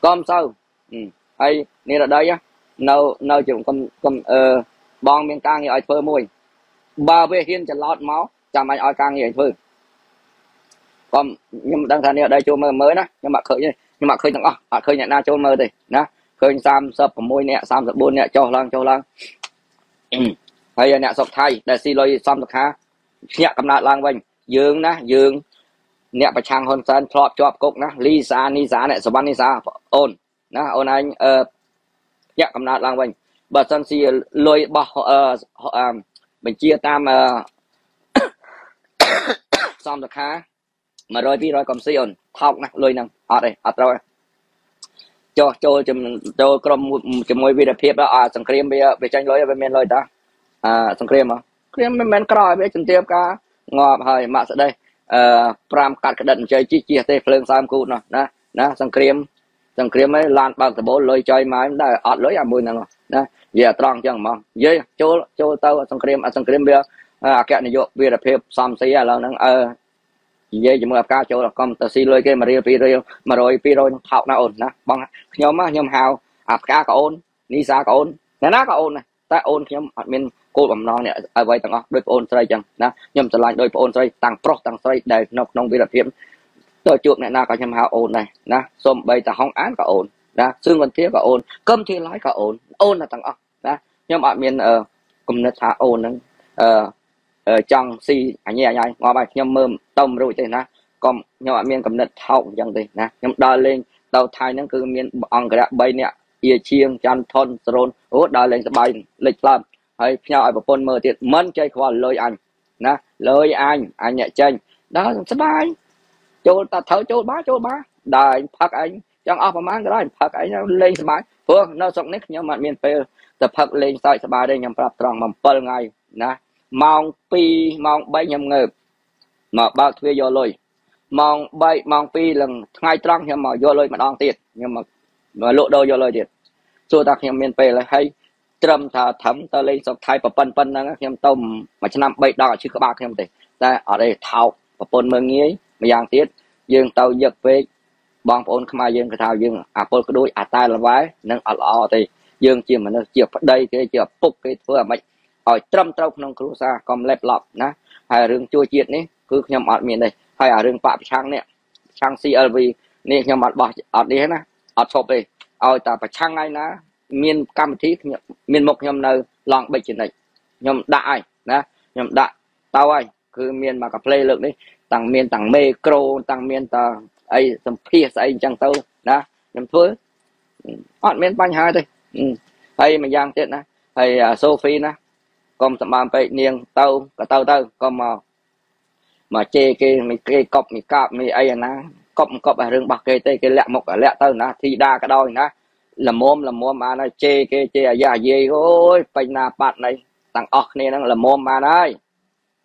cầm sâu ừ. Hay nên là đây á nâu nâu chịu cầm cầm ờ bo miền càng thì ai phơi môi bà về hiên chả lót máu chạm anh ai càng thì phơi còn nhưng đang thằng này ở đây chôn mơ mới đó nhưng mà khơi nhưng mà khơi thằng à khơi nhận na chôn mơ thì đó khơi sam sập môi nè sam sập buôn nè cho lang cho lang hay nè sọc thay để xì lôi xong được ha nhẹ cầm lại lang vinh dương nè dương nhẹ và trang hơn sơn thọp cho cục nè lisa lisa nè số ban lisa ôn nè ôn anh nhẹ cầm lại lang vinh bờ sơn xì lôi bỏ mình chia tam xong được ha mà rồi đi rồi cầm xì ôn thọc nè lôi nè ở đây ở rồi cho cho chừng cho cầm chừng môi việt phép đó à sòng kềm về về tranh lôi về men lôi ta à sòng kềm à kềm men men còi về chừng tiệp cả ngọt hơi mạ sẽ đây à pram cắt cái đợt chơi chi chi tê phơi sam cụt nè nè nè sòng kềm sòng kềm ấy lan bằng từ bốn lôi chơi máy đây ở lối à mùi nè nè giờ tròn chẳng mong dưới cho cho tao sòng kềm à sòng kềm về à kẹt này vô về phép sam xí à là nó ờ vậy chúng ta cá chỗ là con ta xí lôi cái mà riêu pi riêu mà rồi pi rồi thạo na ổn nè bằng nhóm á nhóm hào áp cá cả ổn ní xa cả ổn nè ná cả ổn này ta ổn nhóm admin cô bẩm nói nè ai vậy tăng đôi ổn say chẳng nè nhóm sẽ lại đôi ổn say tăng pro tăng say để nọc nong vi là phim tôi chuột nè na cả nhóm hào ổn này nè xôm bay ta hóng án cả ổn nè xương còn thiếu cả ổn cơm thì lái cả ổn ổn là tăng ổn nè nhóm admin ờ cùng nét hạ ổn nè ờ trong si anh nhẹ nhàng ngó bài nhom mơm tôm rồi thế nè còn nhỏ miền cầm nứt hậu chẳng thế nè nhom đo lên tàu thai nó cứ miền bằng cái bay nè ia chiêng chăn thon sồn út đo lên bay lịch làm hay nhau ai bồn mơ tiệt mẫn chơi qua lời anh nè lời anh anh nhẹ chênh đó sẽ bay chỗ ta thở chỗ bá chỗ bá đài phật anh chẳng áo mà mang cái đó phật anh lên sẽ bay phương nó sống nít nhom mặt miền tây tập phật lên sai sẽ bay đây nhom tập tròn mầm pơ ngày nè mong pi mong bay nhầm ngợp mà bao thuê vô lôi mong bay mong pi lần ngay trăng nhưng mà vô lôi mà đong tiệt nhưng mà, mà lộ đôi vô lôi tiệt xua đặc nhầm miền tây là hay trầm thà thấm ta lên sọc thay và pân pân năng nhầm tôm mà cho năm bảy đỏ chứ các bạn nhầm tây ta ở đây thảo và pôn mơ nghĩ mà giang tiết dương tàu giật về bằng pôn không ai dương cái thảo dương à pôn cái đuôi à tai là vái nâng ở lọ thì dương chìm mà nó chìa đây cái chìa phục cái thứ à mày hỏi trăm trong nông cứu xa còn lẹp lọp ná hay rừng chua chuyện ấy cứ nhầm ở miền này hay ở rừng phạm sang nè sang xê lờ vê nè nhầm mặt bỏ ở đi hết á ở shop đi ở ta phải sang ngay ná miền cam thiết miền mộc nhầm nơi lọn bệnh chuyện này nhầm đại ná nhầm đại tao ai cứ miền mà cà phê lượng đấy tăng miền tăng micro tăng miền ta ấy tầm phía ấy chẳng tao đó nhầm thôi ở miền banh hai thôi hay mà giang tiện á hay Sophie á còn tầm ba bảy niên tao cả tao tao còn mà mà chê cái mình cái cọp mình cạp mình ấy là cọp cọp ở rừng bạc cây tây cái lẹ mộc ở lẹ tao là thì đa cái đôi đó là mồm là mồm mà nó chê cái chê già gì ôi phải là bạn này tăng ọt nên là mồm mà đây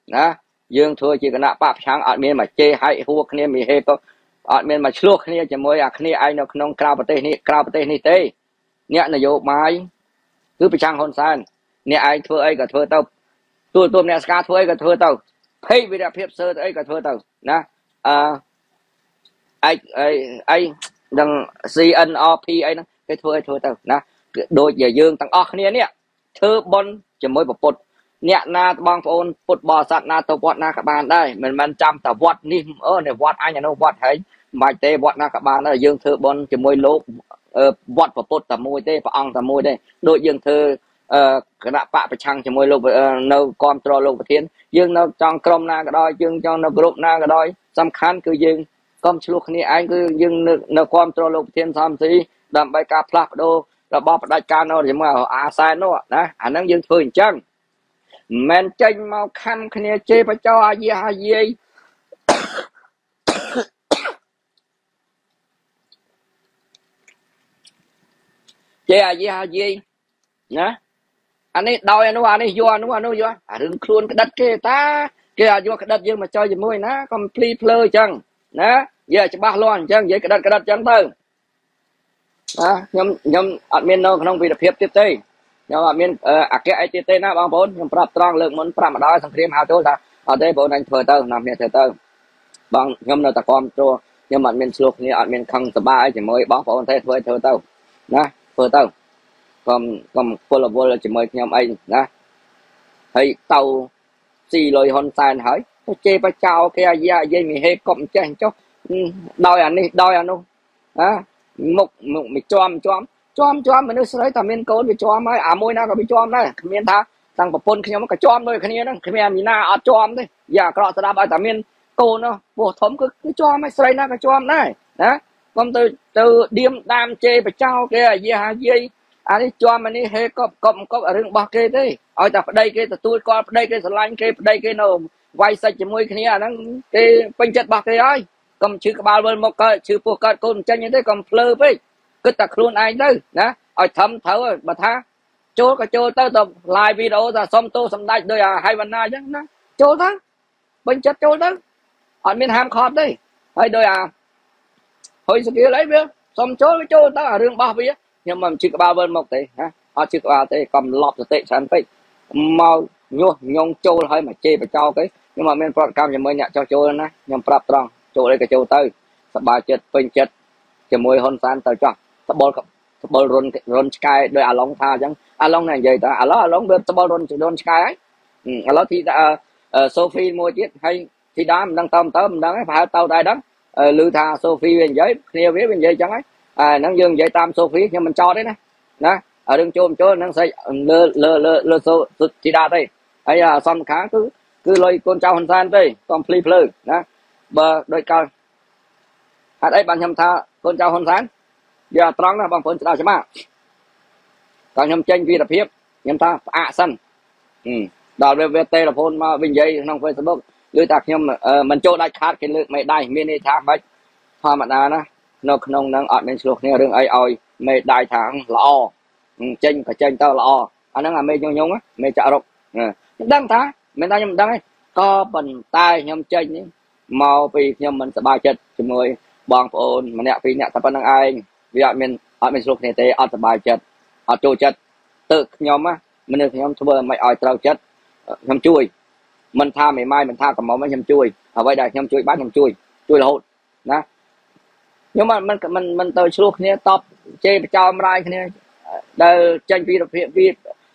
đó dương thôi chỉ cần nạp bạc sáng ở miền mà chê hay hú cái miền hết đó ở miền mà chuộc cái này chỉ mới à cái này ai nó không cào bát tây này cào bát tây này tây nhẹ là vô máy cứ bị trang hôn san nè ai thưa ấy cả thưa tao tôi tôi nè ska thưa ấy cả thưa tao thấy bị đẹp phép sơ ấy cả thưa tao nè ai ai ai đang xê en o pê ấy nó cái thưa ấy thưa tao nè đôi giờ dương tăng o nè nè thưa bon chỉ mới bật bột nè na băng phôn bột bò sạt na tàu bọt na các bạn đây mình mình chăm tàu bọt đi ở này bọt ai nhà nó bọt thấy bài tê bọt na các bạn là dương thưa bon chỉ mới lố bọt và bột tàu môi tê và ong tàu môi đây đôi dương thưa cái nạp bạ phải chăng chỉ môi lục nâu control lục thiên dương nó trong crom na cái đôi dương trong nó group na cái đôi sâm khán cứ dương con chuột này anh cứ dương nó control lục thiên sâm gì làm bài ca plug đô là bóp đại ca nó thì mà à sai nó đó anh đang dương phơi chăng men tranh mau khăn cái này chê phải cho ai gì ai gì chê ai gì ai gì nhá anh ấy đòi anh nói này do nó nói do à đừng khuôn cái đất kia ta kia do cái đất dương mà cho gì môi nó còn pli plơ chăng nè giờ cho ba loan chăng vậy cái đất cái đất chăng tư à nhom nhom admin nó không bị đặc biệt tiếp tê nhom admin à cái ai tiếp tê na bằng bốn nhom prap trăng lượng muốn prap mà đòi sang kìm hao thôi ta ở đây bốn anh thừa tư nằm nhà thừa tư bằng nhom nó ta còn trua nhom admin luộc như admin khăng tờ ba ấy chỉ mới bóc vào thế với thừa tư nè thừa tư còn còn cô là vô là chỉ mời nhom anh đó thấy tàu xì lời hòn sàn hỏi chê ba chào cái gì vậy mình hết cộng chơi anh chốc đòi anh đi đòi anh luôn á mục mục mình choam choam choam choam mình nó sấy tầm miền cồn bị choam ấy à môi na còn bị choam đấy miền tha tăng bắp bôn khi nhom cái choam thôi cái này đó cái miền na ở choam đấy giờ cọ sờ đạp ở tầm miền cồn nó bộ thấm cứ cứ choam ấy sấy na cái choam đấy đó còn từ từ điểm đam chê ba chào cái gì vậy anh ấy cho mình đi hết cọp cọp cọp ở rừng bạc kê đấy, ở tập đây kê tập tôi coi đây kê sờ kê đây kê nó vay sạch chỉ môi cái này nó cái phân chất bạc kê ấy, cầm chữ cái bao bên một cái chữ phù cát cồn chân như thế cầm phơ với, cứ tập luôn anh đấy, nè, ở thấm thấu mà tha, chỗ cái chỗ tao tập live video ra xong tô xong đại đời à hai vạn na chứ, nè, chỗ đó, phân chất chỗ đó, ở miền Hàm Khọt đấy, hơi đời à, hơi kia lấy biết, xong chỗ cái chỗ tao ở rừng bạc vậy. Nhưng mà chỉ có ba bên một tí ha, họ chỉ có ba tí cầm lọp rồi tệ sản phải mau nhô nhông trâu hơi mà chê và cho cái nhưng mà mình còn cam thì mới nhận cho trâu nữa nhầm prap tròn trâu đây cái trâu tới ba chết phình chết chỉ môi hôn san tới cho tập bol tập bol run run sky đôi à long tha chẳng à long này vậy ta à ló à long bên tập bol run run sky ấy à ló thì Sophie mua chiếc hay thì đá mình đang tâm tới mình đang phải tàu đây đó lư tha Sophie bên dưới kia phía bên dưới chẳng ấy à nắng dương dậy tam Sophie nhưng mình cho đấy nè đó ở đường chôm chỗ nắng xây lơ lơ lơ lơ số chỉ đa đây ấy à xong khá cứ cứ lôi con trâu hòn san đây còn pli plơ đó bờ đôi cao à đây bạn nhầm tha con trâu hòn san giờ trăng là bằng phun chỉ đa chứ mà còn nhầm tranh vì là hiếp nhầm tha ạ sân ừ đào vê tê là phun mà bình dây nông Facebook lưới tạc nhầm mình cho đại khát cái lượng mày đại mini tha bách hoa mặt nà nè nó không năng ở bên xuống này đường ai ơi mày đại thẳng lò chênh phải chênh tao lò anh đang làm mày nhung nhung á mày chợ rục đang thá mày đang nhầm đang ấy co bần tay nhầm chênh màu vì nhầm mình sẽ ba chân thì mười bằng phồn mà nẹo phi nẹo tập năng ai vì ở bên ở bên xuống này thì ở tập ba chân ở chỗ chân tự nhóm á mình được nhóm thua mày ở tao chết nhầm chui mình tha mày mai mình tha cầm máu mày nhầm chui ở đây nhầm chui bắt nhầm chui chui là hồn đó nhưng mà mình mình mình tới lúc này top chê cho em ra cái này Đờ chân vi vi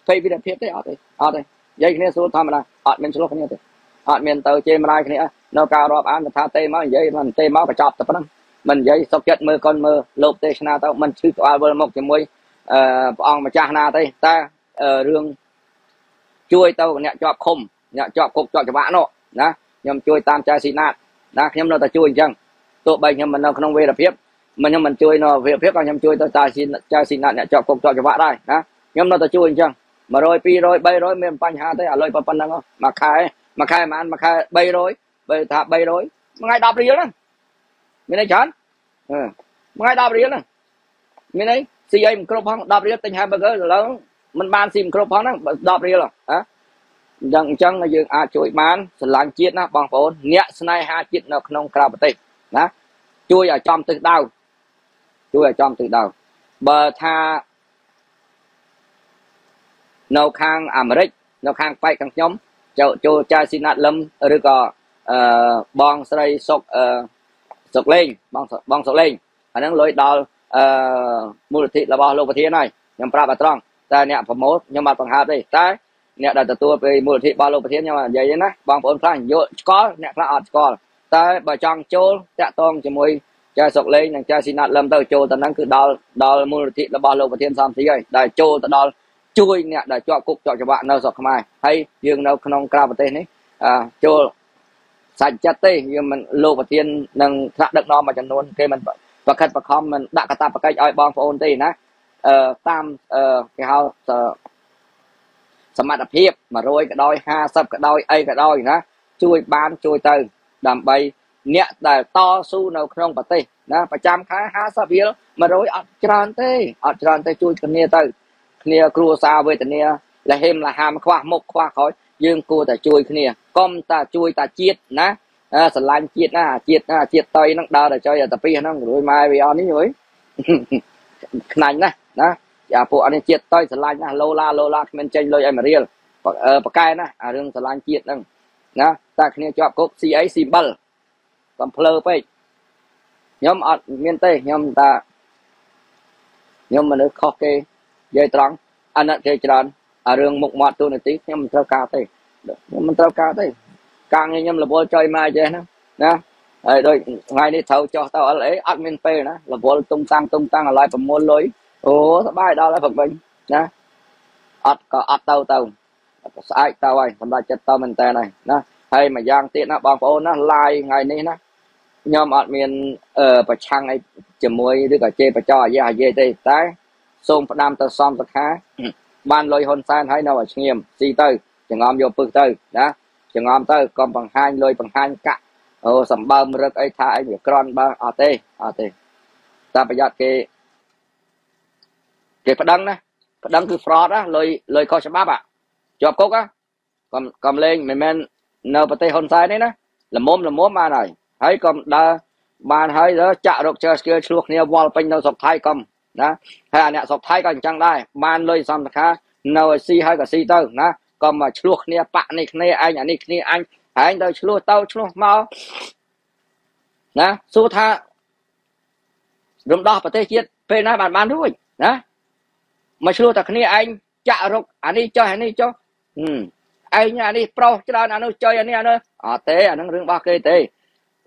phê vi phê đấy ở đây ở đây vậy cái này số tham là ở miền số không như thế ở miền tây trên mà cái này nó cao đỏ ăn thà tây máu vậy mình tây máu phải chọc tập đó mình vậy sọc chết mưa con mưa lột tây na tao mình chữ albert một cái mũi ông mà cha na tây ta rương chui tao nhẹ chọc khum nhẹ chọc cục chọc cho bạn nọ đó nhầm chui tam cha xịn nát đó nhầm nó ta chui chăng tụ bảy nhầm mình nó không về là phép mình nhầm mình chui nó về phép còn nhầm chui tao cha xịn cha xịn nát nhẹ chọc cục chọc cho bạn đây đó nhầm nó ta chui chăng mà rồi pi rồi bay rồi mình pan hà tới à lôi pan năng không mà khai mà khai mà ăn mà khai bay rồi bay thả bay rồi ngày đạp đi nữa mình này chán ngày đạp đi nữa mình này si em microphone đạp đi tình hai bơ lớn mình ban sim microphone đó đạp đi rồi á chẳng chẳng là dương à chuỗi bán làng chiết nó bằng phốn nhẹ này hai chiết nó không cào bịch đó chui ở trong từ đầu chui ở trong từ đầu bờ tha nấu khang Americ nấu khang bay khang nhóm cho cho cha xin nát lâm rồi có bong sợi sọc sọc lên bong bong sọc lên anh đang lối đào mua thị là bao lâu một thiên này nhầm pra bà tròn ta nhẹ phẩm mốt nhưng mà bằng hạt đây ta nhẹ đặt tụi về mua thị bao lâu một thiên nhưng mà vậy nhá bằng bốn phanh vô có nhẹ là ọt còn ta bà tròn chỗ tạ tông cho môi cha sọc lên thằng cha xin nát lâm tao chỗ tao đang cứ đào đào mua thị là bao lâu một thiên xong thế rồi đại chỗ tao đào chui nè để cho cục cho cho bạn nào giọt mai hay dương đâu không cao vào tên đấy à cho sạch chất tê nhưng mình lô vào tiên nâng thạc được nó mà chẳng luôn cái mình và khách và không mình đã cả ta và cách ai bom phô ôn tê ná tam cái hào sở mặt đập hiệp mà rồi cái đôi ha sập cái đôi ấy cái đôi ná chui bán chui từ đàm bay nhẹ để to su nào không vào tê ná và chăm khá ha sắp hiếu mà rồi ọt tròn tê ọt tròn tê chui cầm nha từ nè cua sao với tình nè là hêm là hàm khoa một khoa khói dương cua ta chui cái nè con ta chui ta chiết ná sờ lan chiết ná chiết ná chiết tay nó đau để cho giờ tập phi nó rồi mai về on đấy rồi nành nè đó giả bộ anh chiết tay sờ lan ná lô la lô la mình chơi lôi em mà riêng bậc cai ná à riêng sờ lan chiết nâng đó ta cái nè cho cốc si ấy si bal còn pleur phải nhóm ở miền tây nhóm ta nhóm mình ở khó kê dây trắng anh đã chơi tròn ở đường một mọt tôi này tí nhưng mình trao cao tây nhưng mình trao cao tây càng như nhầm là vô chơi mai chơi nó nè rồi ngày đi thâu cho tao ở lễ admin pay đó là vô tung tăng tung tăng ở lại phần mua lối ố bài đó là phần mình nè ọt có ọt tàu tàu sai tàu ai làm lại chất tao mình tè này nè hay mà giang tiện nó bằng phố nó like ngày nay nó nhóm ở miền ở và trang này chùm môi đứa cả chê và cho ra dê tây tái xôm phát nam tờ xong tờ khá ban lôi hôn san hay nào ở chuyên nghiệm si tờ chẳng ngòm vô phương tờ đó chẳng ngòm tờ còn bằng hai lôi bằng hai cạ ồ sầm bơm rực ấy thả ấy việc con bơ ở tê ở tê ta bây giờ kì kì phát đăng nè phát đăng cứ fraud á lôi lôi coi xe bắp ạ chọc cốc á còn còn lên mình men nờ vào tê hôn san đấy nè là mồm là mồm mà này thấy còn đa bàn thấy đó chạ được chơi kia chuộc nhiều wall pin đâu sọc thay cầm đó hay anh ạ sọc thái còn chẳng đây ban lôi xong khá nồi si hay cả si tơ đó còn mà chuột nè bạn này nè anh anh nè anh anh đâu chuột tao chuột mau đó số tha rụng đỏ và tê chiết về nói bạn ban đuôi đó mà chuột thật nè anh chạ rục anh đi chơi anh đi cho anh nhà đi pro cho anh nó chơi anh nè nó à tê anh nó rừng ba cây tê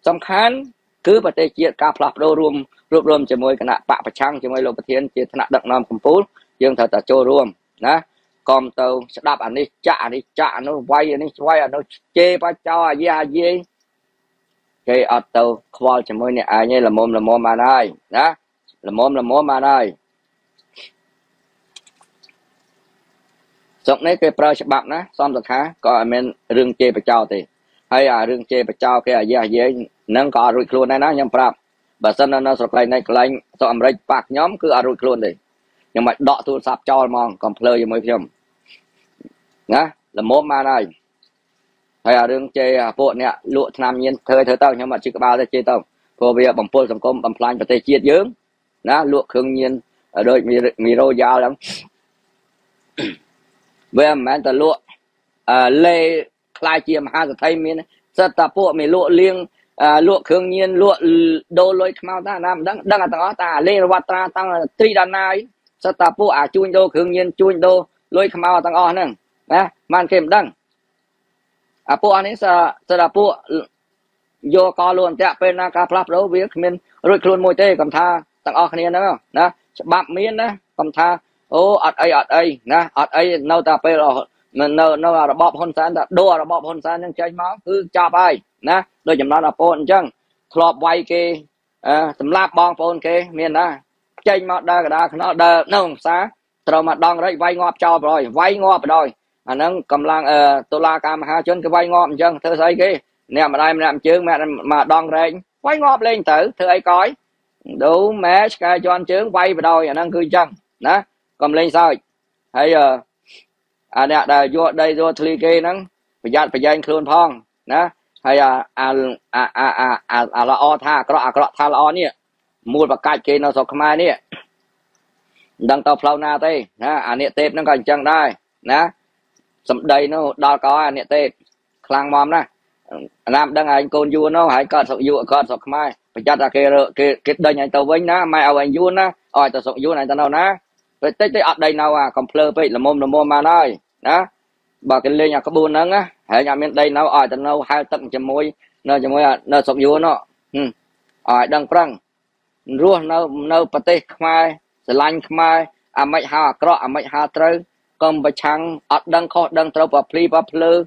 xong khán cứ và tê chiết cà phật đô rùm rụp rôm cho môi cái nạ bạ bạch trăng cho môi lô bạch thiên chỉ thằng đặng nam cầm phú dương thật là trôi rôm nè còn tàu sẽ đạp anh đi chạ đi chạ nó quay nó quay nó chê ba cho ya ye cái ở tàu khoal cho môi này ai như là mồm là mồm mà này nè là mồm là mồm mà này xong này cái pro sẽ bạc nè xong được há còn mình rừng chê bạch trao thì hay à rừng chê bạch trao cái ya ye nâng cò rụi luôn này nó nhầm phạm bà sân nó sọc lại này lại sau âm rạch bạc nhóm cứ ăn luôn đi nhưng mà đọ tôi sạp cho mong còn plei cho mấy phim nhá là mồm mà này hay là đừng chơi vội nè lụa nam nhiên thời thời tao nhưng mà chỉ có bao giờ chơi tao cô bây giờ bằng phôi bằng công bằng plan và tây chiết dướng nhá lụa khương nhiên ở đây mì mì rô dao lắm về mà anh ta lụa lê khai chiêm hai giờ thay miên rất ta bộ mì lụa liêng lụa khương nhiên lụa đô lôi mao ta nam đang đang ở tầng ta lên vatra tăng tri đan này sơ ta pu à chui đô khương nhiên chui đô lôi khăm ao tăng o nưng nè man kem đăng à pu anh ấy sơ sơ ta pu vô co luôn tẹt bên na cà plap đấu việc mình rồi luôn môi tê cầm tha tăng o khné nữa nè bám miên nè cầm tha ô ọt ấy ọt ấy nè ọt ấy nâu ta pe rồi nâu nâu là bọp hôn san đã đua là bọp hôn san nhưng chơi máu cứ cho bay nè đôi chấm nó là pu anh chăng thọp bay kê sầm lạp bong pu anh kê miên nè chơi máu đa cả nó đa nông xá rồi mà đong đấy vay ngọt cho rồi vay ngọt rồi anh đang cầm lang tô la cam ha chốn cái vay ngọt chăng thưa say kê nè mà đây mà làm chướng mẹ mà đòn rèn quay ngọp lên tử thưa ấy coi đủ mẹ cái cho anh chướng quay vào đôi anh đang cười chân đó cầm lên sao hay giờ à nè đây vô đây vô thli kê nắng phải dặn phải dành khôn phong đó hay à à à à à à là o tha cái đó cái đó tha là o nè mua và cài kê nó sọc mai nè đang tàu phao na tê đó à nè tê nó còn chân đây đó sầm đây nó đo có à nè tê khang mom nè làm đang anh con vua nó hãy cọt sọc vua cọt sọc mai phải chặt ra kia kia kia đây anh tàu vĩnh ná mai ao anh vua ná ỏi tàu sọc vua này tao nào ná vậy tới tới ở đây nào à còn pleur vậy là mồm là mồm mà nói đó bà cái lên nhà có buồn nắng á hãy nhà bên đây nào ỏi tao nào hai tận chấm môi nơi chấm môi nơi sọc vua nó ỏi đang prăng rùa nào nào bát tê mai sờ lanh mai à mấy hà cọ à mấy hà trâu cầm bạch trăng ở đang khó đang trâu và pli và pleur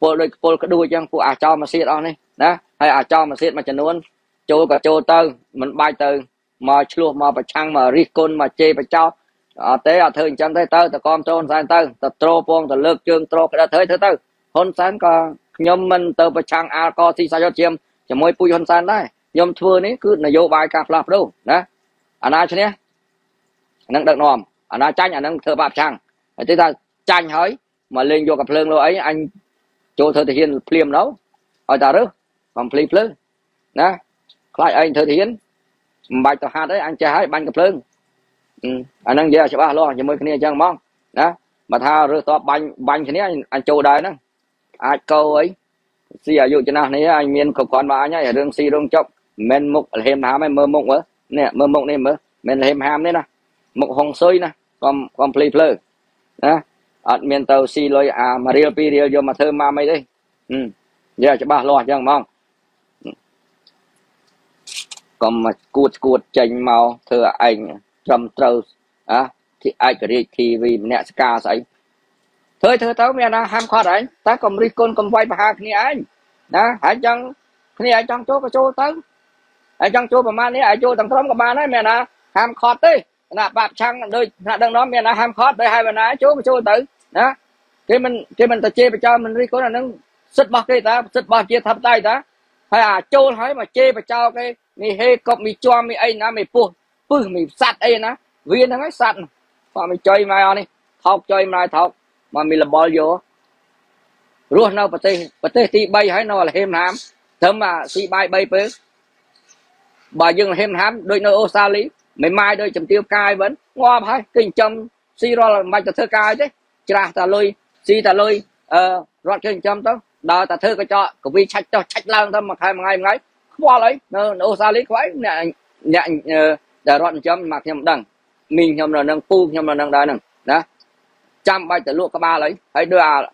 bộ đội bộ cái đuôi chăng bộ à cho mà xiết on đi đó hay à cho mà xiết mà chấn luôn chỗ cả chỗ từ mình bay từ mà chua mà phải chăng mà ri côn mà chê phải cho à té à thường chăng thấy từ từ con trôn san từ từ trô phong từ lược chương trô cái đó thấy thứ tư hôn san có nhom mình từ phải chăng à co thì sao cho chiêm chỉ mỗi pui hôn san đấy nhom thưa ní cứ là vô bài cà lạp đâu đó anh nói cho nhé năng đợt nòm anh nói tranh anh năng thưa bạp chăng thế ta tranh hỡi mà lên vô cặp lương luôn ấy anh chỗ thợ thiền phim nấu ở ta rước còn phim phứ nè lại anh thợ thiền bài tàu hạt đấy anh trai ban cặp lưng anh đang về sẽ ba lo chỉ mới cái này chân mong nè mà tha rước to bánh bánh thế này anh châu đời nè ai câu ấy si ở dụ cho nào này anh miền cục còn mà nhá ở đường si đường chọc men mục hèm hám em mơ mộng á nè mơ mộng này mơ men hèm hám đấy nè mộng hồng sôi nè còn còn phim phứ nè ở miền tàu xì lôi à mà riêu pi riêu vô mà thơm ma mấy đấy ừ giờ cho ba lo chẳng mong còn mà cuột cuột chành màu thừa ảnh trầm trâu á thì ai cái gì thì vì nẹt ca sấy thôi thôi tao mẹ nó ham khoa đấy ta còn ri con còn quay bà ha kia anh đó hãy chăng kia ai chăng chỗ cái chỗ tao ai chăng chỗ bà ma này ai chỗ thằng trống của ba đấy mẹ nó ham khoa đấy là bạp chăng đôi là đang nói mẹ nó ham khoa đấy hai bà nói chỗ cái chỗ tử đó cái mình cái mình ta chê phải cho mình đi có là nó sứt bạc cái ta sứt bạc chia thập tay ta hay à trôn hay mà chê phải cho cái mì hê cọp mì cho mì ấy nó mì pu pu mì sạt ấy nó viên nó ấy sạt mà mì chơi mai on đi thọc chơi mai thọc mà mì là bò vô ruột nó bật tê bật tê thì bay hay nó là hêm hám thấm mà thì bay bay bớt bà dừng là hêm hám đôi nó ô xa lý mày mai đôi chấm tiêu cai vẫn ngoa phải kinh châm si ro là mày ta thơ cai đấy chả ta lôi si ta lôi ờ rót kinh châm tao đào ta thơ cái cho của vi chạch cho chạch lang tao mà khai mà ngay mà ngay qua lấy nó nó xa lấy quái nhẹ nhẹ để rót châm mặc nhầm đằng mình nhầm là đang pu nhầm là đang đài đằng đó chăm bay từ lụa các ba lấy hãy đưa à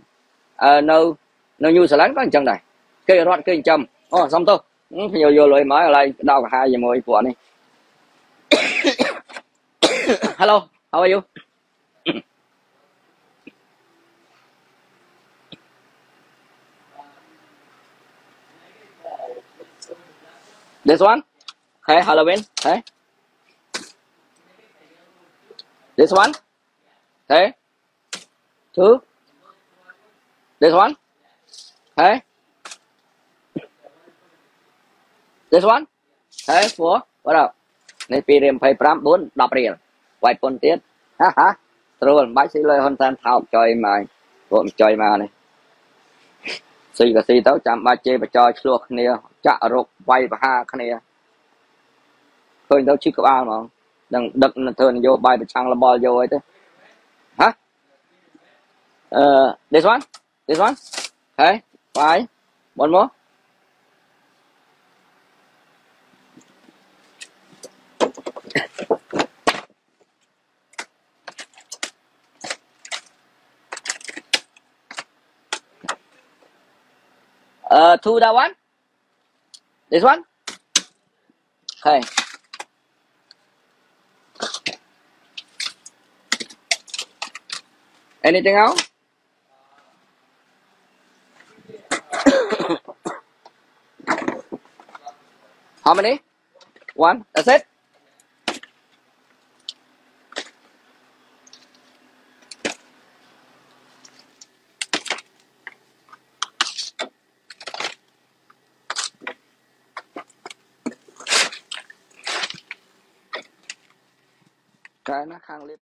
nâu nâu như sờ lánh có chăng này cây rót kinh châm oh xong tôi nhiều vô lời mới ở đây đau cả hai giờ mới của này Hello, how are you? This one? Hey, Halloween? Hey. This one? Hey. Two? This one? Hey. This one? Hey, four? What up? Này pi rem phải pram bốn đập riêng vài pon tiết ha ha rồi bác sĩ lời hôn tan thao chơi mà bọn chơi mà này xì cả xì tao chạm ba chê và cho chuột nè chạ rục vay và ha cái nè thôi tao chỉ có ba mà đừng đực là thường vô bay và sang là bò vô ấy thế hả ờ this one this one hey bye one more uh, to that one. This one. Hey. Anything else? How many? One. That's it. Cái nó khang lên.